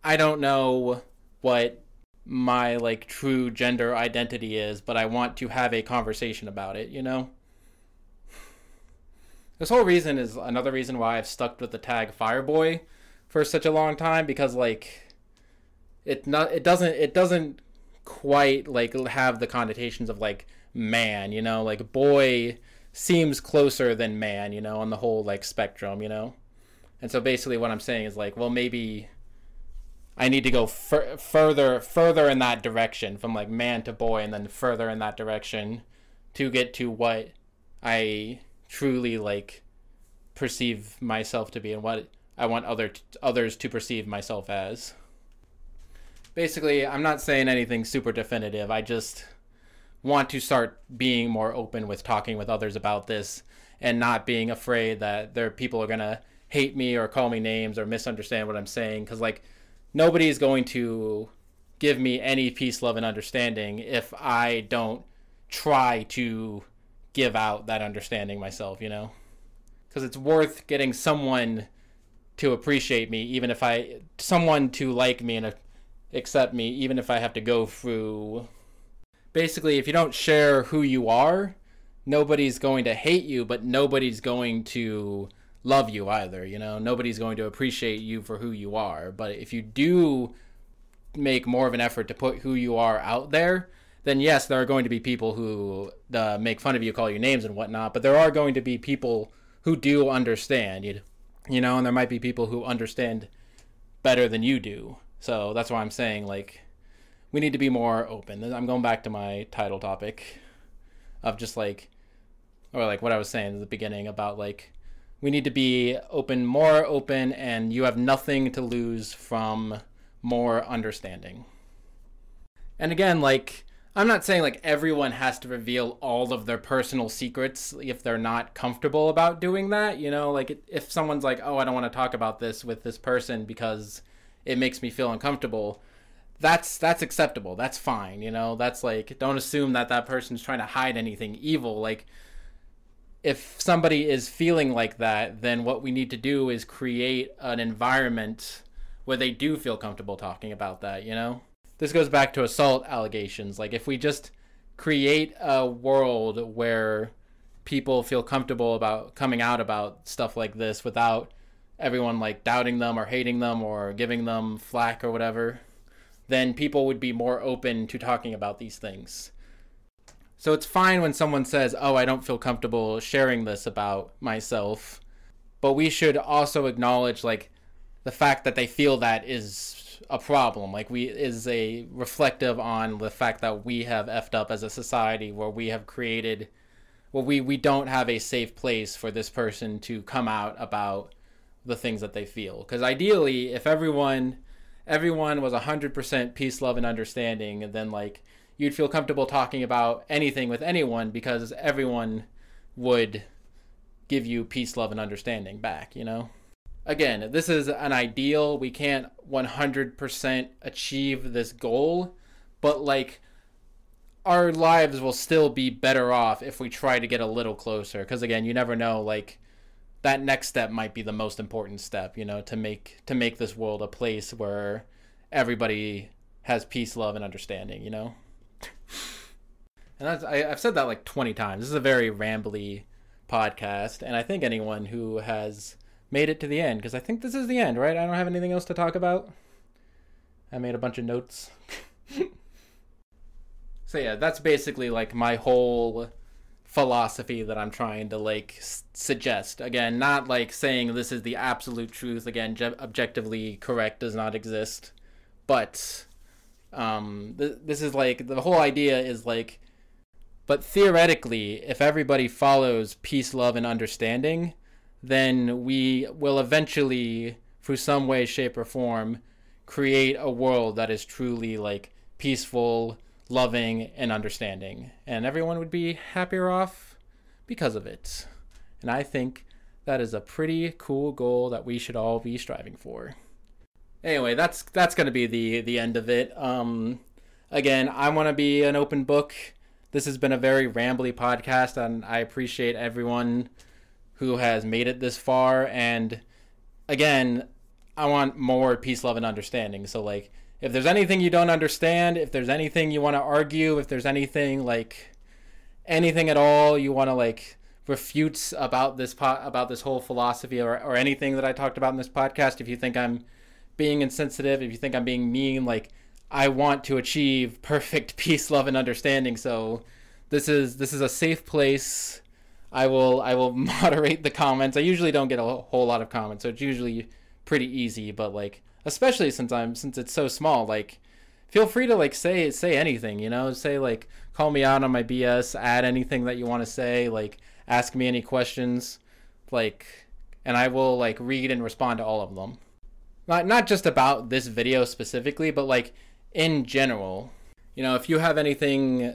I don't know what my like true gender identity is, but I want to have a conversation about it, you know? This whole reason is another reason why I've stuck with the tag Fireboy for such a long time, because like it doesn't quite like have the connotations of like man, you know, like boy seems closer than man, you know, on the whole like spectrum, you know? And so basically what I'm saying is like, well, maybe I need to go further in that direction, from like man to boy, and then further in that direction to get to what I truly like perceive myself to be, and what I want others to perceive myself as. Basically, I'm not saying anything super definitive. I just want to start being more open with talking with others about this, and not being afraid that people are gonna hate me or call me names or misunderstand what I'm saying. Because like nobody is going to give me any peace, love, and understanding if I don't try to give out that understanding myself, you know? Because it's worth getting someone to appreciate me, even if someone to like me and accept me, even if I have to go through. Basically, if you don't share who you are, nobody's going to hate you, but nobody's going to love you either, you know? Nobody's going to appreciate you for who you are. But if you do make more of an effort to put who you are out there, then yes, there are going to be people who make fun of you, call you names and whatnot, but there are going to be people who do understand, you know, and there might be people who understand better than you do. So that's why I'm saying, like, we need to be more open. I'm going back to my title topic of just like, or like what I was saying at the beginning about like, we need to be open, more open, and you have nothing to lose from more understanding. And again, like, I'm not saying like everyone has to reveal all of their personal secrets if they're not comfortable about doing that, you know? Like, if someone's like, oh, I don't want to talk about this with this person because it makes me feel uncomfortable, that's acceptable. That's fine, you know? That's like, don't assume that that person's trying to hide anything evil. Like, if somebody is feeling like that, then what we need to do is create an environment where they do feel comfortable talking about that, you know? This goes back to assault allegations. Like, if we just create a world where people feel comfortable about coming out about stuff like this without everyone like doubting them or hating them or giving them flack or whatever, then people would be more open to talking about these things. So it's fine when someone says, oh, I don't feel comfortable sharing this about myself, but we should also acknowledge like the fact that they feel that is a problem. Like, is a reflective on the fact that we have effed up as a society, where we have created, well, we don't have a safe place for this person to come out about the things that they feel. Because ideally, if everyone was 100% peace, love, and understanding, and then like, you'd feel comfortable talking about anything with anyone, because everyone would give you peace, love, and understanding back, you know? Again, this is an ideal. We can't 100% achieve this goal, but like, our lives will still be better off if we try to get a little closer. Because again, you never know, like, that next step might be the most important step, you know, to make this world a place where everybody has peace, love, and understanding, you know? and I've said that like 20 times. This is a very rambly podcast, and I think anyone who has made it to the end, because I think this is the end, right? I don't have anything else to talk about. I made a bunch of notes. So yeah, that's basically like my whole philosophy that I'm trying to like suggest. Again, not like saying this is the absolute truth. Again, objectively correct does not exist, but this is like the whole idea is like, but theoretically, if everybody follows peace, love, and understanding, then we will eventually, through some way, shape, or form, create a world that is truly like peaceful, loving, and understanding, and everyone would be happier off because of it. And I think that is a pretty cool goal that we should all be striving for. Anyway, that's going to be the end of it. Again, I want to be an open book. This has been a very rambly podcast, and I appreciate everyone who has made it this far. And again, I want more peace, love, and understanding. So like, if there's anything you don't understand, if there's anything you want to argue, if there's anything like anything at all you want to like refute about this whole philosophy or anything that I talked about in this podcast, if you think I'm being insensitive, if you think I'm being mean, like I want to achieve perfect peace, love, and understanding. So this is a safe place. I will moderate the comments. I usually don't get a whole lot of comments, so it's usually pretty easy, but like, especially since it's so small, like feel free to like say anything, you know, say like call me out on my BS, add anything that you want to say, like ask me any questions, like, and I will like read and respond to all of them. Not just about this video specifically, but like in general, you know, if you have anything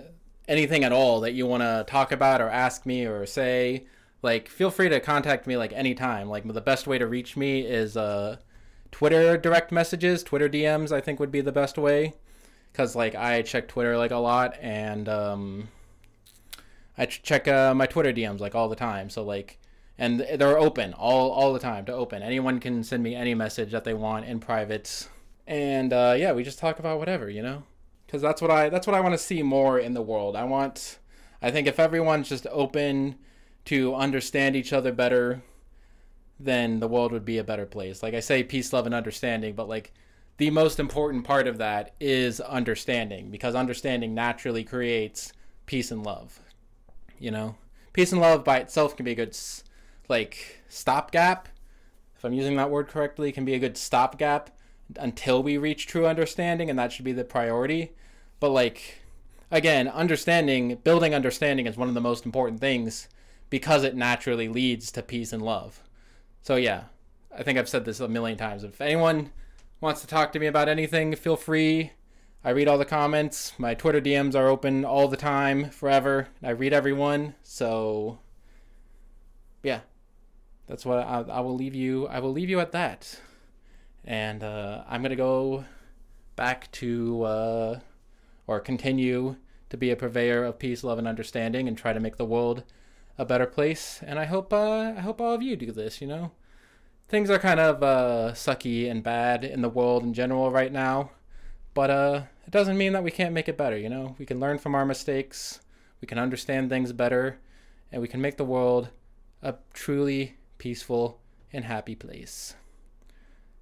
at all that you want to talk about or ask me or say, like feel free to contact me like anytime. Like the best way to reach me is Twitter direct messages, Twitter DMs, I think would be the best way, because like I check Twitter like a lot, and I check my Twitter DMs like all the time. So like, and they're open all the time to open. Anyone can send me any message that they want in private, and yeah, we just talk about whatever, you know, because that's what I want to see more in the world. I think if everyone's just open to understand each other better, then the world would be a better place. Like I say, peace, love, and understanding, but like the most important part of that is understanding, because understanding naturally creates peace and love. You know, peace and love by itself can be a good like stopgap, if I'm using that word correctly, can be a good stopgap until we reach true understanding, and that should be the priority. But like, again, building understanding is one of the most important things, because it naturally leads to peace and love. So yeah, I think I've said this a million times. If anyone wants to talk to me about anything, feel free. I read all the comments. My Twitter DMs are open all the time, forever. I read everyone. So yeah, that's what I will leave you. I will leave you at that. And I'm going to go back to or continue to be a purveyor of peace, love, and understanding, and try to make the world a better place. And I hope all of you do this. You know, things are kind of sucky and bad in the world in general right now, but it doesn't mean that we can't make it better. You know, we can learn from our mistakes, we can understand things better, and we can make the world a truly peaceful and happy place.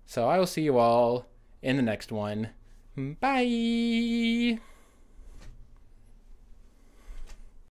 So I will see you all in the next one. Bye.